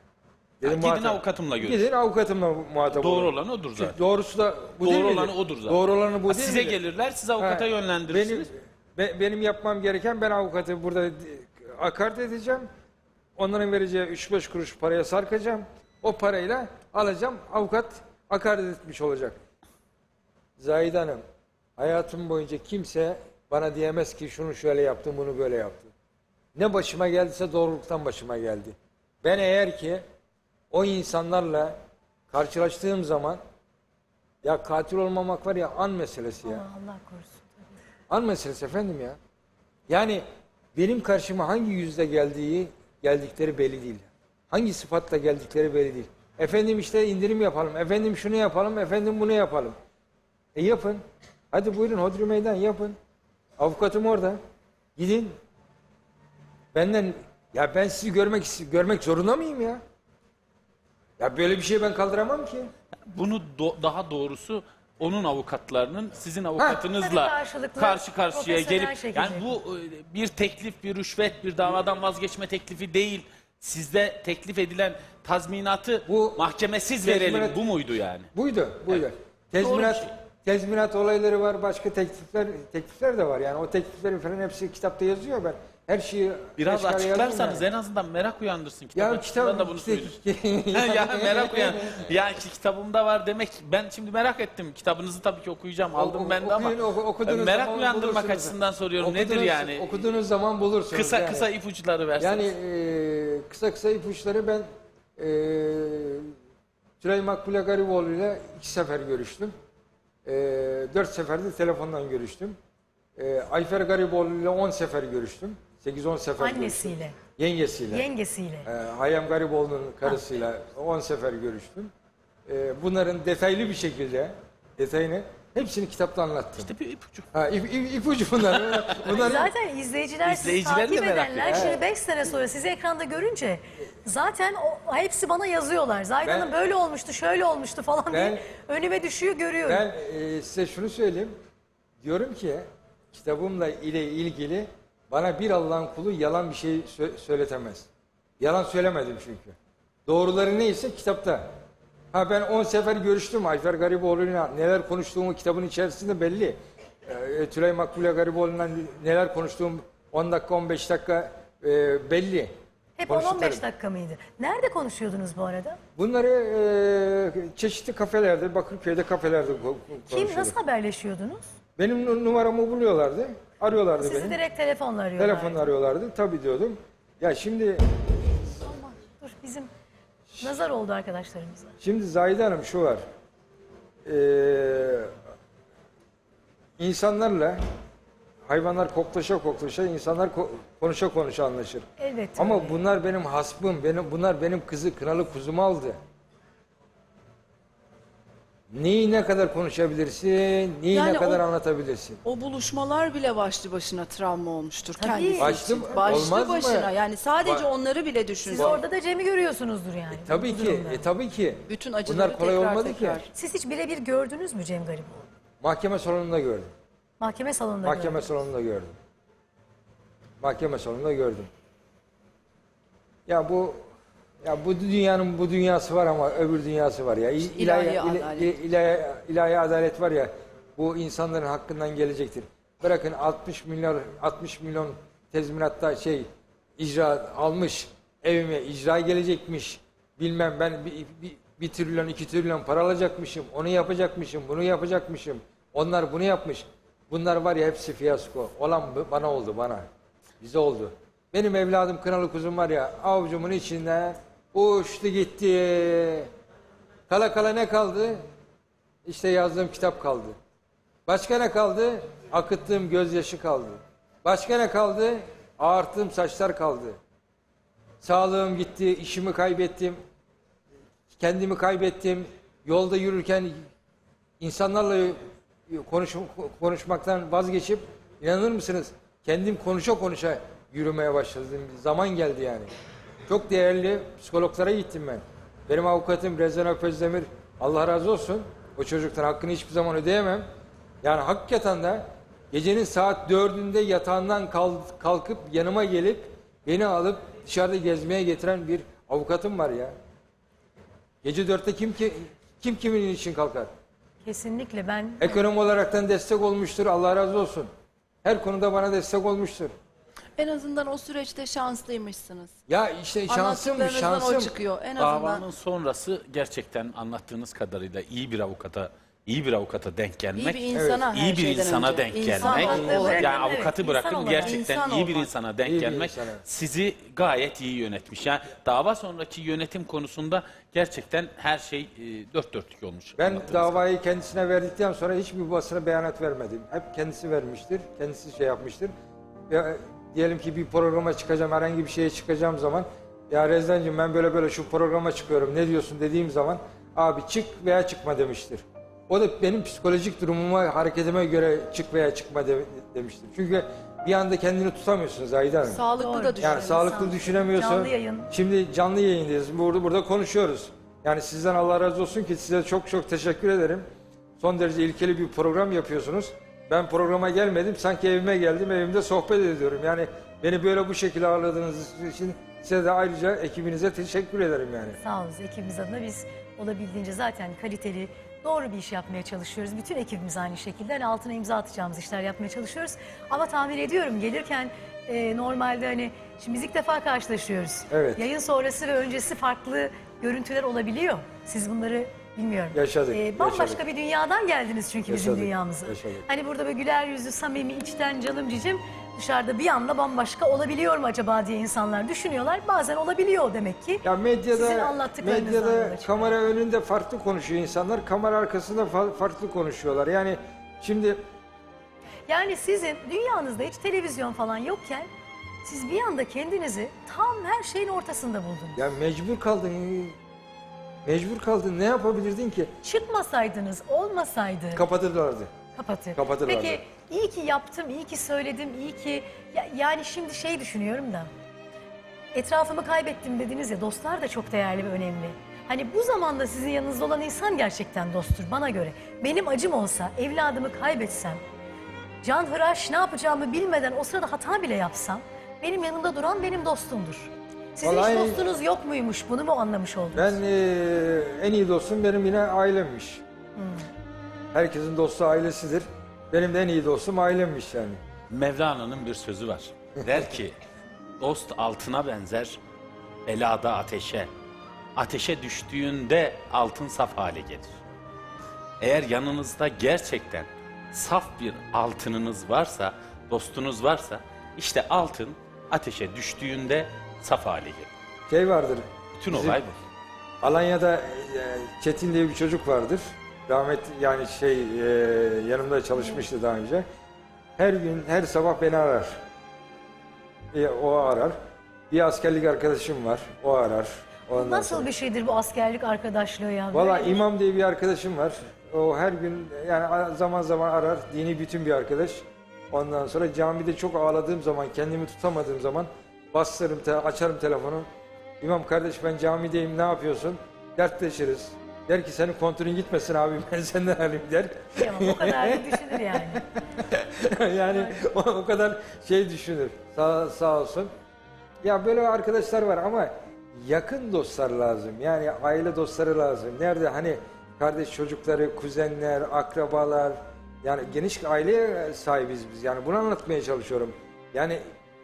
Dedim, gidin muhatap, avukatımla görüşün. Gidin avukatımla muhatap Doğru olun. Olan odur zaten. Çünkü doğrusu da bu Doğru değil olanı miydi? Odur zaten. Doğru olanı bu ha, değil Size miydi? Gelirler, siz avukata ha, yönlendirirsiniz. Benim, be, benim yapmam gereken ben avukatı burada akart edeceğim. Onların vereceği üç beş kuruş paraya sarkacağım. O parayla alacağım. Avukat akart etmiş olacak. Zahide Hanım, hayatım boyunca kimse bana diyemez ki şunu şöyle yaptım, bunu böyle yaptım. Ne başıma geldiyse doğruluktan başıma geldi. Ben eğer ki o insanlarla karşılaştığım zaman ya katil olmamak var ya an meselesi ya. Allah korusun. An meselesi efendim ya. Yani benim karşıma hangi yüzde geldiği geldikleri belli değil. Hangi sıfatla geldikleri belli değil. Efendim işte indirim yapalım, efendim şunu yapalım, efendim bunu yapalım. E yapın. Hadi buyurun hodri meydan yapın. Avukatım orada. Gidin. Benden, ya ben sizi görmek görmek zorunda mıyım ya? Ya böyle bir şey ben kaldıramam ki. Bunu do daha doğrusu onun avukatlarının sizin avukatınızla karşı karşıya gelip... Şey yani bu bir teklif, bir rüşvet, bir davadan vazgeçme teklifi değil. Sizde teklif edilen tazminatı bu, mahkemesiz tezminat, verelim. Bu muydu yani? Buydu, buydu. Evet. Tezminat, şey. tezminat olayları var, başka teklifler teklifler de var. Yani o tekliflerin falan hepsi kitapta yazıyor ben. Her şeyi biraz açıklarsanız yani. En azından merak uyandırsın kitabı. Ya kitabım da bunu ya merak uyan. Ya kitabımda var demek. Ben şimdi merak ettim. Kitabınızı tabii ki okuyacağım. Aldım o, ben de okuyun, ama merak uyandırmak açısından soruyorum. Okuduğunuz, nedir yani? Okuduğunuz zaman bulursunuz. Kısa yani. Kısa ipuçları verseniz. Yani e, kısa kısa ipuçları ben e, Süreyya Makbura Garipoğlu ile iki sefer görüştüm. E, dört seferde telefondan görüştüm. E, Ayfer Garipoğlu ile on sefer görüştüm. sekiz on sefer annesiyle görüştüm. Yengesiyle. Yengesiyle. E, Hayam Garipoğlu'nun karısıyla on sefer görüştüm. E, bunların detaylı bir şekilde detayını hepsini kitapta anlattım. İşte bir ipucu. Ha, ip, ip, ipucu bunlar. bunlar zaten izleyiciler, izleyiciler takip edenler şimdi beş sene sonra sizi ekranda görünce zaten o, hepsi bana yazıyorlar. Zaydan'ın böyle olmuştu, şöyle olmuştu falan ben, diye önüme düşüyor görüyorum. Ben e, size şunu söyleyeyim. Diyorum ki kitabımla ile ilgili bana bir Allah'ın kulu yalan bir şey sö söyletemez. Yalan söylemedim çünkü. Doğruları neyse kitapta. Ha ben on sefer görüştüm Ayfer Garipoğlu'yla. Neler konuştuğumu kitabın içerisinde belli. Ee, Tülay Makbule Garipoğlu'yla neler konuştuğum on dakika on beş dakika e, belli. Hep on on beş dakika mıydı? Nerede konuşuyordunuz bu arada? Bunları e, çeşitli kafelerde, Bakırköy'de kafelerde konuşuyorduk. Kim, nasıl haberleşiyordunuz? Benim numaramı buluyorlardı. Arıyorlardı sizi beni. Sizi direkt telefonla arıyorlardı. Telefonla arıyorlardı. Tabii diyordum. Ya şimdi... Aman, dur bizim nazar oldu arkadaşlarımıza. Şimdi Zahide Hanım şu var. Ee, insanlarla hayvanlar koklaşa koklaşa, insanlar ko konuşa konuşa anlaşır. Evet. Ama öyle. Bunlar benim hasbım. Benim, bunlar benim kızı kınalı kuzumu aldı. Neyi ne kadar konuşabilirsin, neyi yani ne kadar o, anlatabilirsin? O buluşmalar bile başlı başına travma olmuştur. Tabii. Başlı, başlı başına mı? Yani sadece ba onları bile düşünün. Siz orada da Cem'i görüyorsunuzdur yani. E, tabii ki, e, tabii ki. Bütün acıları bunlar kolay tekrar, olmadı tekrar. Ki. Siz hiç birebir gördünüz mü Cem Garipoğlu? Mahkeme salonunda gördüm. Mahkeme salonunda Mahkeme gördüm. salonunda gördüm. Mahkeme salonunda gördüm. Ya bu... Ya bu dünyanın bu dünyası var ama öbür dünyası var ya. İlahi, ilahi, adalet. İl, ilahi, ilahi adalet var ya. Bu insanların hakkından gelecektir. Bırakın altmış milyar altmış milyon tezminatta şey icra almış. Evime icra gelecekmiş. Bilmem ben bir, bir, bir trilyon iki trilyon para alacakmışım. Onu yapacakmışım. Bunu yapacakmışım. Onlar bunu yapmış. Bunlar var ya hepsi fiyasko. Olan bana oldu bana. Bize oldu. Benim evladım kınalı kuzum var ya avucumun içinde. Uçtu gitti. Kala kala ne kaldı? İşte yazdığım kitap kaldı. Başka ne kaldı? Akıttığım gözyaşı kaldı. Başka ne kaldı? Ağarttığım saçlar kaldı. Sağlığım gitti, işimi kaybettim. Kendimi kaybettim. Yolda yürürken insanlarla konuş konuşmaktan vazgeçip inanır mısınız? Kendim konuşa konuşa yürümeye başladım. Zaman geldi yani. Çok değerli psikologlara gittim ben. Benim avukatım Rezan Özdemir, Allah razı olsun. O çocuktan hakkını hiçbir zaman ödeyemem. Yani hakikaten de gecenin saat dördünde yatağından kalkıp yanıma gelip beni alıp dışarıda gezmeye getiren bir avukatım var ya. Gece dörtte kim ki kim kimin için kalkar? Kesinlikle ben. Ekonomi olaraktan destek olmuştur. Allah razı olsun. Her konuda bana destek olmuştur. En azından o süreçte şanslıymışsınız. Ya işte şansım, şansım. O çıkıyor. En azından. Davanın sonrası gerçekten anlattığınız kadarıyla iyi bir avukata, iyi bir avukata denk gelmek, iyi bir insana, evet. iyi bir insana denk insan gelmek, olarak, yani evet. avukatı bırakın insan gerçekten insan iyi bir insana denk iyi gelmek insana. Sizi gayet iyi yönetmiş. Yani dava sonraki yönetim konusunda gerçekten her şey e, dört dörtlük olmuş. Ben davayı kadar. kendisine verdikten sonra hiçbir basına beyanat vermedim. Hep kendisi vermiştir, kendisi şey yapmıştır. Ya, diyelim ki bir programa çıkacağım, herhangi bir şeye çıkacağım zaman ya Rezancığım ben böyle böyle şu programa çıkıyorum ne diyorsun dediğim zaman abi çık veya çıkma demiştir. O da benim psikolojik durumuma, hareketime göre çık veya çıkma de, demiştir. Çünkü bir anda kendini tutamıyorsunuz Ayda Hanım. Sağlıklı Doğru. da düşünemiyorsun. Yani sağlıklı düşünemiyorsun. Canlı yayın. Şimdi canlı yayındayız. Burada, burada konuşuyoruz. Yani sizden Allah razı olsun ki size çok çok teşekkür ederim. Son derece ilkeli bir program yapıyorsunuz. Ben programa gelmedim. Sanki evime geldim. Evimde sohbet ediyorum. Yani beni böyle bu şekilde ağırladığınız için size de ayrıca ekibinize teşekkür ederim yani. Sağ olun. Ekibimiz adına biz olabildiğince zaten kaliteli, doğru bir iş yapmaya çalışıyoruz. Bütün ekibimiz aynı şekilde. Yani altına imza atacağımız işler yapmaya çalışıyoruz. Ama tahmin ediyorum gelirken e, normalde hani şimdi biz ilk defa karşılaşıyoruz. Evet. Yayın sonrası ve öncesi farklı görüntüler olabiliyor. Siz bunları bilmiyorum. Yaşadık. E, bambaşka yaşadık. bir dünyadan geldiniz çünkü yaşadık, bizim dünyamızı. Yaşadık. Hani burada böyle güler yüzlü, samimi, içten canım cicim, dışarıda bir anda bambaşka olabiliyor mu acaba diye insanlar düşünüyorlar. Bazen olabiliyor demek ki. Ya medyada, sizin anlattıklarınızdan medyada kamera önünde farklı konuşuyor insanlar, kamera arkasında farklı konuşuyorlar. Yani şimdi... Yani sizin dünyanızda hiç televizyon falan yokken siz bir anda kendinizi tam her şeyin ortasında buldunuz. Ya mecbur kaldın. Mecbur kaldın. Ne yapabilirdin ki? Çıkmasaydınız, olmasaydı... Kapatırlardı. Kapatır. Kapatırlardı. Peki... İyi ki yaptım, iyi ki söyledim, iyi ki... Ya, yani şimdi şey düşünüyorum da... Etrafımı kaybettim dediniz ya, dostlar da çok değerli ve önemli. Hani bu zamanda sizin yanınızda olan insan gerçekten dosttur bana göre. Benim acım olsa, evladımı kaybetsem... Canhıraş ne yapacağımı bilmeden o sırada hata bile yapsam... Benim yanımda duran benim dostumdur. Sizin Vallahi, hiç dostunuz yok muymuş, bunu mu anlamış oldunuz? Ben ee, en iyi dostum benim yine ailemmiş. Hmm. Herkesin dostu ailesidir. Benim de en iyi dostum ailemmiş yani. Mevlana'nın bir sözü var. Der ki, dost altına benzer, belada ateşe. Ateşe düştüğünde altın saf hale gelir. Eğer yanınızda gerçekten saf bir altınınız varsa, dostunuz varsa, işte altın ateşe düştüğünde saf hale gelir. Şey vardır. Bütün olay bu. Alanya'da Çetin diye bir çocuk vardır. Rahmet yani şey e, yanımda çalışmıştı daha önce. Her gün, her sabah beni arar. E, o arar. Bir askerlik arkadaşım var, o arar. Ondan Nasıl sonra... bir şeydir bu askerlik arkadaşlığı ya? Vallahi böyle... imam diye bir arkadaşım var. O her gün yani zaman zaman arar. Dini bütün bir arkadaş. Ondan sonra camide çok ağladığım zaman, kendimi tutamadığım zaman bastırırım, te açarım telefonu. İmam kardeş ben camideyim, ne yapıyorsun? Dertleşiriz. Der ki senin kontürün gitmesin abi, ben senden alayım der. Tamam, o kadar düşünür yani. Yani o, o kadar şey düşünür, sağ, sağ olsun. Ya böyle arkadaşlar var ama yakın dostlar lazım. Yani aile dostları lazım. Nerede hani kardeş çocukları, kuzenler, akrabalar. Yani geniş aileye sahibiz biz. Yani bunu anlatmaya çalışıyorum. Yani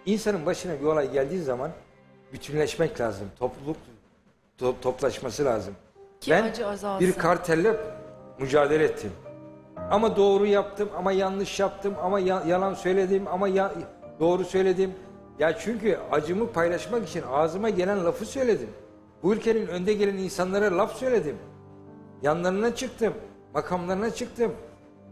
insanın başına bir olay geldiği zaman bütünleşmek lazım. Topluluk to toplaşması lazım. Ben bir kartelle mücadele ettim. Ama doğru yaptım, ama yanlış yaptım, ama ya yalan söyledim, ama ya doğru söyledim. Ya çünkü acımı paylaşmak için ağzıma gelen lafı söyledim. Bu ülkenin önde gelen insanlara laf söyledim. Yanlarına çıktım, makamlarına çıktım.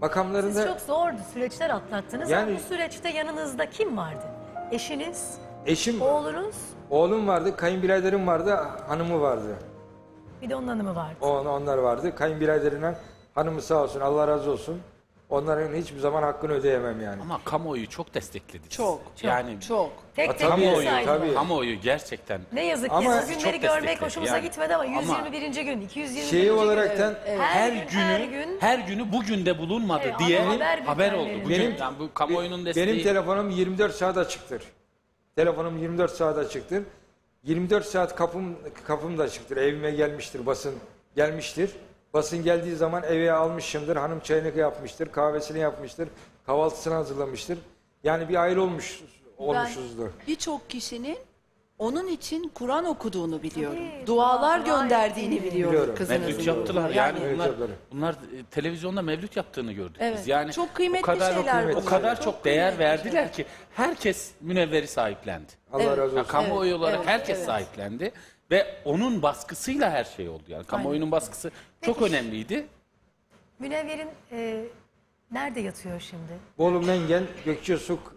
Makamlarında... Siz çok zordu, süreçler atlattınız. Yani... Ama bu süreçte yanınızda kim vardı? Eşiniz, Eşim, oğlunuz? Oğlum vardı, kayınbiraderim vardı, hanımı vardı. Bir de onun hanımı vardı. On, onlar vardı. Kayınbiraderinden hanımı sağ olsun, Allah razı olsun. Onların hiçbir zaman hakkını ödeyemem yani. Ama kamuoyu çok destekledi. Çok. Yani çok. Tek tek kamuoyu, tabii. Kamuoyu gerçekten. Ne yazık ki ama siz günleri görmek hoşumuza yani. Gitmedi ama yüz yirmi birinci ama gün, iki yüz yirmi birinci şeyi gün. Olaraktan, evet. Her, her günü, günü, her günü bugün de bulunmadı evet, diye haber, haber oldu. Benim, bugün, yani bu kamuoyunun desteği. Benim telefonum yirmi dört saat açıktır. Telefonum yirmi dört saat açıktır. yirmi dört saat kapım kapım da açıktır. Evime gelmiştir, basın gelmiştir. Basın geldiği zaman eve almışımdır. Hanım çayını yapmıştır, kahvesini yapmıştır, kahvaltısını hazırlamıştır. Yani bir aile olmuş olmuşuzdur. Birçok kişinin onun için Kur'an okuduğunu biliyorum. Tabii, dualar Allah gönderdiğini Allah biliyorum. biliyorum. Kızınızın mevlüt yaptılar. Yani bunlar, bunlar televizyonda mevlüt yaptığını gördük evet. biz. Yani çok kıymetli o kadar, şeyler. O kadar çok, çok değer verdiler ki herkes Münevver'i sahiplendi. Allah evet. razı olsun. Yani kamuoyu evet. olarak evet. herkes evet. sahiplendi ve onun baskısıyla her şey oldu. Yani kamuoyunun baskısı Peki. çok önemliydi. Münevver'in e, nerede yatıyor şimdi? Bolu Mengen, Gökçesuk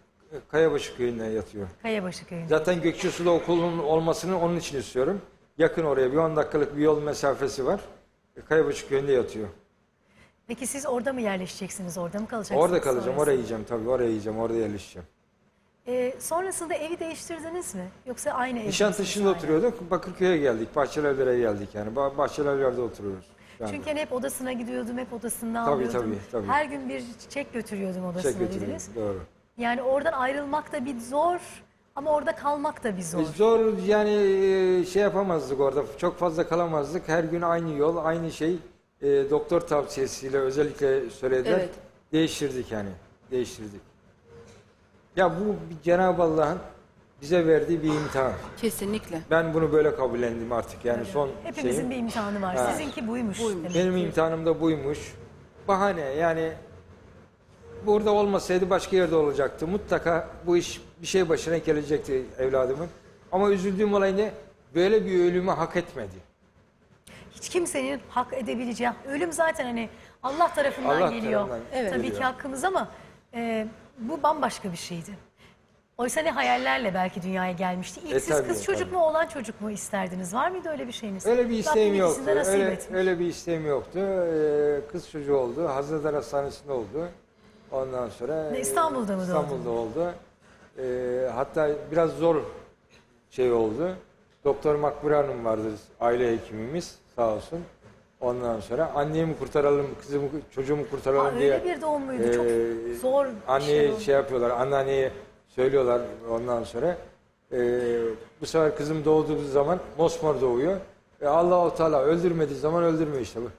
Kayabaşı köyüne yatıyor. Kayabaşı köyüne. Zaten Gökçesulu okulunun olmasını onun için istiyorum. Yakın oraya bir on dakikalık bir yol mesafesi var. Kayabaşı köyünde yatıyor. Peki siz orada mı yerleşeceksiniz? Orada mı kalacaksınız? Orada kalacağım. Sonrasında? Oraya yiyeceğim tabii. Oraya yiyeceğim. Orada yerleşeceğim. Ee, sonrasında evi değiştirdiniz mi? Yoksa aynı evde? Nişantaşı'nda oturuyorduk. Bakırköy'e geldik. Bahçelievler'e geldik yani. Bahçelievler'de oturuyoruz. Yani. Çünkü hep odasına gidiyordum. Hep odasından tabii, alıyordum. Tabii, tabii. Her gün bir çiçek götürüyordum odasına. Çiçek götürüyordum. Doğru. Yani oradan ayrılmak da bir zor ama orada kalmak da bir zor. Zor yani şey yapamazdık orada. Çok fazla kalamazdık. Her gün aynı yol, aynı şey. E, doktor tavsiyesiyle özellikle söylediler. Evet. Değiştirdik yani. Değiştirdik. Ya bu Cenab-ı Allah'ın bize verdiği bir imtihan. Kesinlikle. Ben bunu böyle kabullendim artık yani evet. son Hepimizin şeyim. bir imtihanı var. Ha. Sizinki buymuş. buymuş. Benim imtihanım da buymuş. Bahane yani. Burada olmasaydı başka yerde olacaktı. Mutlaka bu iş bir şey başına gelecekti evladımın. Ama üzüldüğüm olay ne? Böyle bir ölümü hak etmedi. Hiç kimsenin hak edebileceği. Ölüm zaten hani Allah tarafından Allah geliyor. Tarafından evet. Tabii geliyor. ki hakkımız ama e, bu bambaşka bir şeydi. Oysa ne hayallerle belki dünyaya gelmişti. İlk e, siz tabii, kız çocuk tabii. mu oğlan çocuk mu isterdiniz? Var mıydı öyle bir şeyiniz? Öyle bir isteğim yoktu. Öyle, öyle bir isteğim yoktu. Ee, kız çocuğu oldu. Hazretler Hastanesi'nde oldu. Ondan sonra İstanbul'da mı İstanbul'da oldu? oldu. Ee, hatta biraz zor şey oldu. Doktor Makbura Hanım vardı, aile hekimimiz sağ olsun. Ondan sonra annemi kurtaralım, kızımı, çocuğumu kurtaralım Aa, öyle diye. Öyle bir doğum muydu? E, Çok zor. Anneye şey, şey yapıyorlar, anneanneye söylüyorlar ondan sonra. E, bu sefer kızım doğduğu zaman mosmor doğuyor. E, Allah-u Teala öldürmediği zaman öldürmüyor işte bu.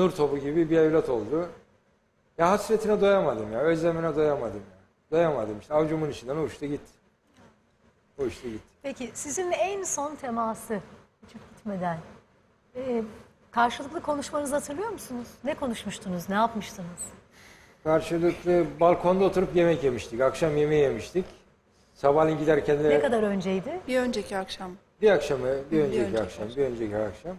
Nur topu gibi bir evlat oldu. Ya hasretine doyamadım ya, özlemine doyamadım ya. Doyamadım işte, avcumun içinden uçtu gitti. Uçtu gitti. Peki sizinle en son teması, uçup gitmeden, ee, karşılıklı konuşmanızı hatırlıyor musunuz? Ne konuşmuştunuz, ne yapmıştınız? Karşılıklı balkonda oturup yemek yemiştik, akşam yemeği yemiştik. Sabahleyin giderken de... Ne kadar önceydi? Bir önceki akşam. Bir akşamı, bir önceki, bir önceki akşam, bir önceki akşam.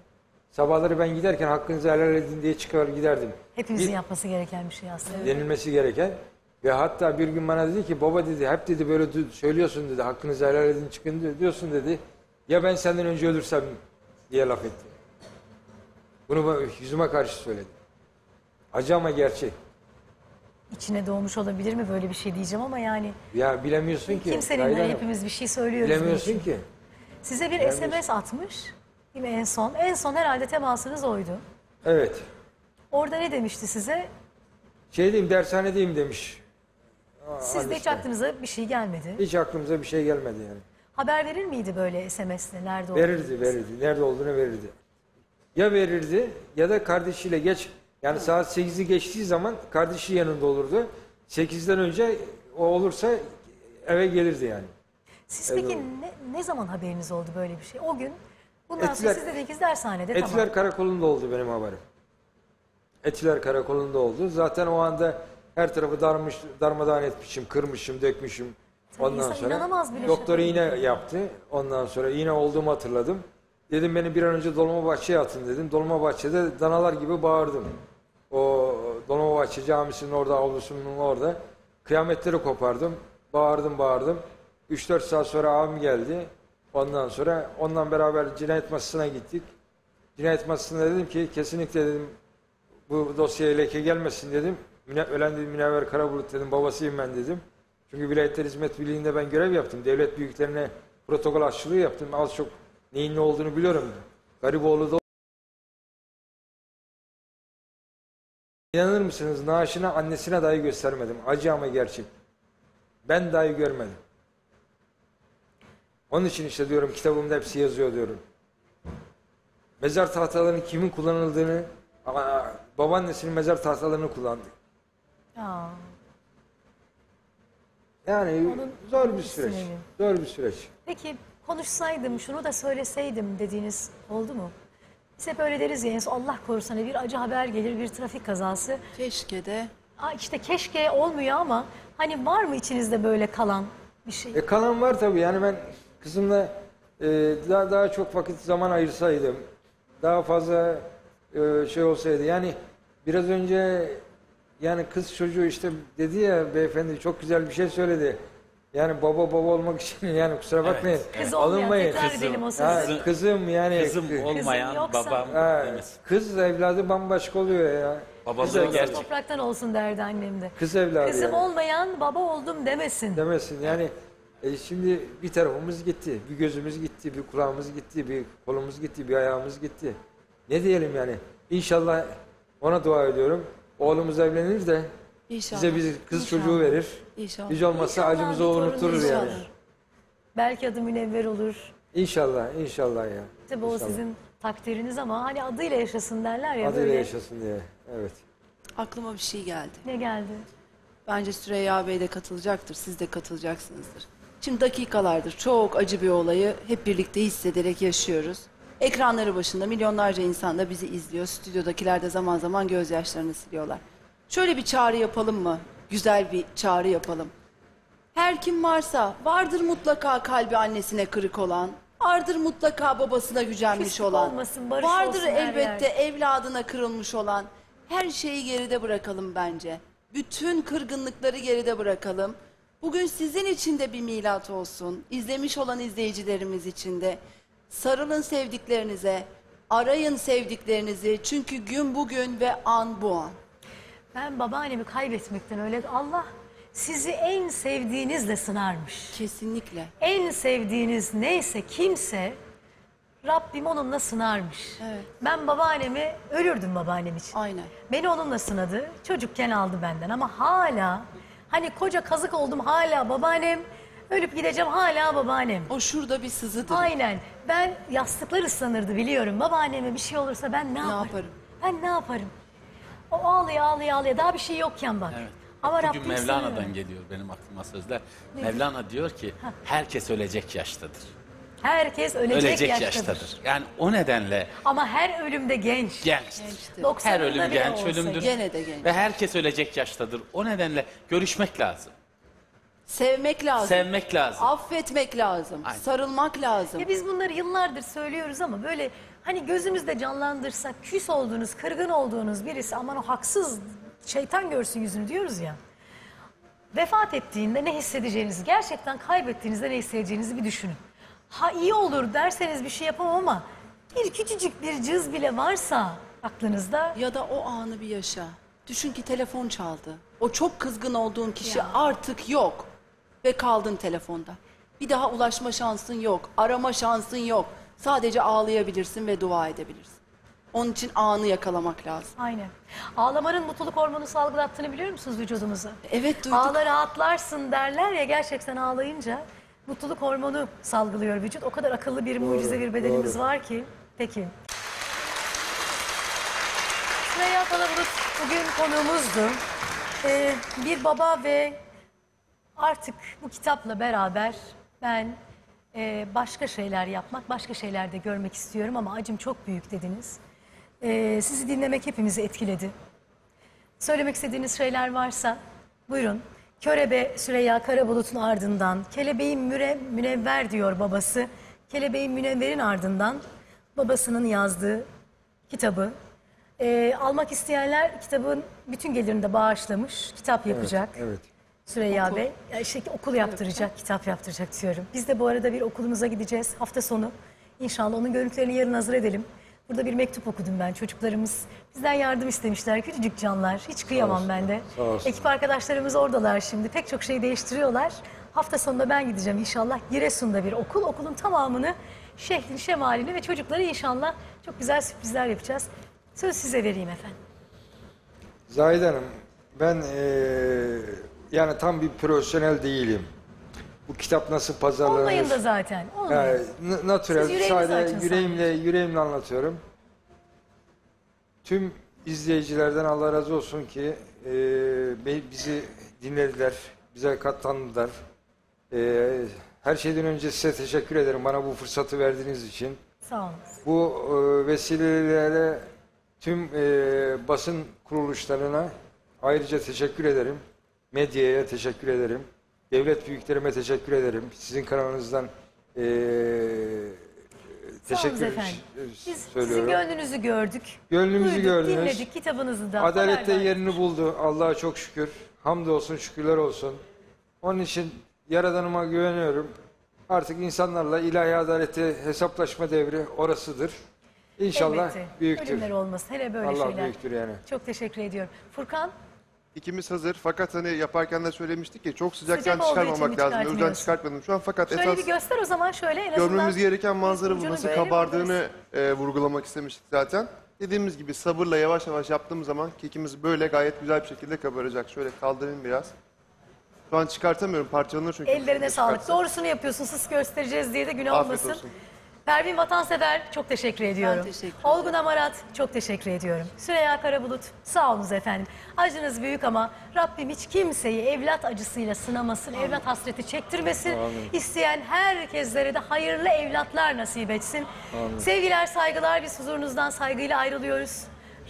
Sabahları ben giderken hakkınızı helal edin diye çıkar giderdim. Hepimizin bir, yapması gereken bir şey aslında. Denilmesi gereken. Ve hatta bir gün bana dedi ki baba dedi hep dedi böyle söylüyorsun dedi hakkınızı helal edin çıkın diyorsun dedi. Ya ben senden önce ölürsem diye laf etti. Bunu yüzüme karşı söyledi. Acı ama gerçek. İçine doğmuş olabilir mi böyle bir şey diyeceğim ama yani. Ya bilemiyorsun ki. Kimsenin hepimiz bir şey söylüyoruz. Bilemiyorsun diyorsun. ki. Size bir S M S atmış. Değil mi en son? En son herhalde temasınız oydu. Evet. Orada ne demişti size? Şey diyeyim, dershanedeyim demiş. Aa, Siz de hiç aklınıza bir şey gelmedi. Hiç aklımıza bir şey gelmedi yani. Haber verir miydi böyle S M S'le? Nerede olduğunu? Verirdi, verirdi. Nerede olduğunu verirdi. Ya verirdi ya da kardeşiyle geç, yani Hı. saat sekizi geçtiği zaman kardeşi yanında olurdu. sekizden önce o olursa eve gelirdi yani. Siz eve peki ne, ne zaman haberiniz oldu böyle bir şey? O gün... Bundan Etiler, sonra siz dediniz dershanede Etiler tamam. Etiler Karakolu'nda oldu benim haberim. Etiler Karakolu'nda oldu. Zaten o anda her tarafı darmış, darmadağın etmişim, kırmışım, dökmüşüm. Tabii Ondan sonra doktora iğne yaptı. Ondan sonra iğne olduğumu hatırladım. Dedim beni bir an önce Dolmabahçe'ye atın dedim. Dolmabahçe'de danalar gibi bağırdım. O Dolmabahçe camisinin orada, avlusunun orada. Kıyametleri kopardım. Bağırdım, bağırdım. üç dört saat sonra abim geldi. Ondan sonra ondan beraber cinayet masasına gittik. Cinayet masasında dedim ki kesinlikle dedim bu dosyaya leke gelmesin dedim. Ölen dedim Münevver Karabulut dedim babasıyım ben dedim. Çünkü Vilayetler Hizmet Birliği'nde ben görev yaptım. Devlet büyüklerine protokol aşçılığı yaptım. Az çok neyin ne olduğunu biliyorum. Garipoğlu da İnanır mısınız naaşına annesine dahi göstermedim. Acı ama gerçek. Ben dahi görmedim. Onun için işte diyorum kitabımda hepsi yazıyor diyorum. Mezar tahtalarının kimin kullanıldığını, aa, babaannesinin mezar tahtalarını kullandık. Aa. Yani Onun, zor bir süreç. Sinirli. Zor bir süreç. Peki konuşsaydım, şunu da söyleseydim dediğiniz oldu mu? Biz hep öyle deriz ya, Allah korusun bir acı haber gelir, bir trafik kazası. Keşke de. Aa, işte keşke olmuyor ama hani var mı içinizde böyle kalan bir şey? E, kalan var tabii yani ben... Kızımla e, daha, daha çok vakit zaman ayırsaydım, daha fazla e, şey olsaydı. Yani biraz önce Yani kız çocuğu işte dedi ya beyefendi, çok güzel bir şey söyledi. Yani baba baba olmak için, yani kusura bakmayın. Evet. Kız alınmayın. Kızım, ha, kızım yani. Kızım olmayan kızım babam. Ha, kız evladı bambaşka oluyor ya. Babası da gerçek. Topraktan olsun derdi annem de. Kız evladı. Kızım yani. Olmayan baba oldum demesin. Demesin yani. E şimdi bir tarafımız gitti, bir gözümüz gitti, bir kulağımız gitti, bir kolumuz gitti, bir ayağımız gitti. Ne diyelim yani? İnşallah ona dua ediyorum. Oğlumuz evlenir de İnşallah. bize bir kız İnşallah. çocuğu verir. İnşallah. Hiç olmazsa İnşallah acımızı unuturur İnşallah. yani. Belki adı Münevver olur. İnşallah, inşallah ya. Tabii o sizin takdiriniz ama hani adıyla yaşasın derler ya. Adıyla böyle yaşasın diye, evet. Aklıma bir şey geldi. Ne geldi? Bence Süreyya Bey de katılacaktır, siz de katılacaksınızdır. Şimdi dakikalardır çok acı bir olayı hep birlikte hissederek yaşıyoruz. Ekranları başında milyonlarca insan da bizi izliyor. Stüdyodakiler de zaman zaman gözyaşlarını siliyorlar. Şöyle bir çağrı yapalım mı? Güzel bir çağrı yapalım. Her kim varsa, vardır mutlaka kalbi annesine kırık olan, vardır mutlaka babasına gücenmiş Küslük olan, olmasın, vardır elbette evladına kırılmış olan. Her şeyi geride bırakalım bence. Bütün kırgınlıkları geride bırakalım. Bugün sizin için de bir milat olsun. İzlemiş olan izleyicilerimiz için de. Sarılın sevdiklerinize, arayın sevdiklerinizi. Çünkü gün bugün ve an bu an. Ben babaannemi kaybetmekten öyle... Allah sizi en sevdiğinizle sınarmış. Kesinlikle. En sevdiğiniz neyse, kimse, Rabbim onunla sınarmış. Evet. Ben babaannemi ölürdüm babaannem için. Aynen. Beni onunla sınadı. Çocukken aldı benden ama hala... Hani koca kazık oldum, hala babaannem, ölüp gideceğim hala babaannem. O şurada bir sızıdır. Aynen. Ben yastıklar ıslanırdı biliyorum. Babaanneme bir şey olursa ben ne, ne yaparım? yaparım? Ben ne yaparım? O ağlaya ağlaya ağlaya daha bir şey yokken bak. Evet. Ama bugün Rabbim Mevlana'dan sanırım. geliyor benim aklıma sözler. Ne? Mevlana diyor ki ha. herkes ölecek yaştadır. Herkes ölecek, ölecek yaştadır. yaştadır. Yani o nedenle... Ama her ölümde genç. Gençtir. Gençtir. Her ölüm genç olsa, ölümdür. Gene de genç. Ve herkes ölecek yaştadır. O nedenle görüşmek lazım. Sevmek lazım. Sevmek lazım. Affetmek lazım. Aynen. Sarılmak lazım. Ya biz bunları yıllardır söylüyoruz ama böyle hani gözümüzde canlandırsak, küs olduğunuz, kırgın olduğunuz birisi, aman o haksız, şeytan görsün yüzünü diyoruz ya. Vefat ettiğinde ne hissedeceğinizi, gerçekten kaybettiğinizde ne hissedeceğinizi bir düşünün. Ha iyi olur derseniz bir şey yapamam ama bir küçücük bir cız bile varsa aklınızda. Ya da o anı bir yaşa. Düşün ki telefon çaldı. O çok kızgın olduğun kişi ya. artık yok. Ve kaldın telefonda. Bir daha ulaşma şansın yok. Arama şansın yok. Sadece ağlayabilirsin ve dua edebilirsin. Onun için anı yakalamak lazım. Aynen. Ağlamanın mutluluk hormonu salgılattığını biliyor musunuz vücudumuza? Evet, duyduk. Ağla rahatlarsın derler ya, gerçekten ağlayınca mutluluk hormonu salgılıyor vücut. O kadar akıllı bir doğru, mucize bir bedenimiz doğru. var ki. Peki. Süreyya Karabulut bugün konuğumuzdu. Ee, bir baba ve artık bu kitapla beraber ben e, başka şeyler yapmak, başka şeyler de görmek istiyorum ama acım çok büyük dediniz. Ee, sizi dinlemek hepimizi etkiledi. Söylemek istediğiniz şeyler varsa buyurun. Körebe Süreyya Karabulut'un ardından, Kelebeğin müre, Münevver diyor babası. Kelebeğin Münevver'in ardından babasının yazdığı kitabı. Ee, almak isteyenler kitabın bütün gelirini de bağışlamış. Kitap yapacak. Evet, evet. Süreyya okul. Bey. Yani şey, okul yaptıracak, evet. kitap yaptıracak diyorum. Biz de bu arada bir okulumuza gideceğiz hafta sonu. İnşallah onun görüntülerini yarın hazır edelim. Burada bir mektup okudum ben. Çocuklarımız bizden yardım istemişler. Küçücük canlar. Hiç kıyamam ben de. Ekip arkadaşlarımız oradalar şimdi. Pek çok şey değiştiriyorlar. Hafta sonunda ben gideceğim inşallah. Giresun'da bir okul. Okulun tamamını, şeklin, şemalini ve çocukları inşallah çok güzel sürprizler yapacağız. Söz size vereyim efendim. Zahide Hanım, ben ee, yani tam bir profesyonel değilim. Bu kitap nasıl pazarlanır? Olmayın da zaten. Yani, natürel, sadece yüreğimle, yüreğimle anlatıyorum. Tüm izleyicilerden Allah razı olsun ki e, bizi dinlediler, bize katlandılar. E, her şeyden önce size teşekkür ederim bana bu fırsatı verdiğiniz için. Sağ olun. Bu e, vesilelerle tüm e, basın kuruluşlarına ayrıca teşekkür ederim. Medyaya teşekkür ederim. Devlet büyüklerime teşekkür ederim. Sizin kanalınızdan e, Teşekkür ederiz efendim. Biz söylüyorum. Sizin gönlünüzü gördük. Gönlümüzü duyduk, gördünüz. Dinledik, kitabınızı da. Adalette yerini buldu. Allah'a çok şükür. Hamdolsun, şükürler olsun. Onun için Yaradanıma güveniyorum. Artık insanlarla ilahi adaleti hesaplaşma devri orasıdır. İnşallah elbette büyüktür. Ölümler olmaz. Hele böyle Allah şeyler. Büyüktür yani. Çok teşekkür ediyorum. Furkan? İkimiz hazır. Fakat hani yaparken de söylemiştik ki çok sıcaktan sıcak çıkarmamak lazım. O yüzden çıkartmadım şu an. Fakat şöyle esas bir göster o zaman şöyle. En görmemiz gereken manzara bu. Nasıl kabardığını e, vurgulamak istemiştik zaten. Dediğimiz gibi sabırla yavaş yavaş yaptığımız zaman kekimiz böyle gayet güzel bir şekilde kabaracak. Şöyle kaldırayım biraz. Şu an çıkartamıyorum. Parçalanır çünkü. Ellerine sağlık. Doğrusunu yapıyorsun. Siz göstereceğiz diye de günah olmasın. Afiyet olsun. Pervin Vatansever, çok teşekkür ediyorum. Ben teşekkür ederim. Olgun Hamarat, çok teşekkür ediyorum. Süreyya Karabulut, sağ olunuz efendim. Acınız büyük ama Rabbim hiç kimseyi evlat acısıyla sınamasın, amin, evlat hasreti çektirmesin. Amin. İsteyen herkeslere de hayırlı evlatlar nasip etsin. Amin. Sevgiler, saygılar, biz huzurunuzdan saygıyla ayrılıyoruz.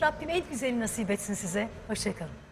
Rabbim en güzeli nasip etsin size. Hoşçakalın.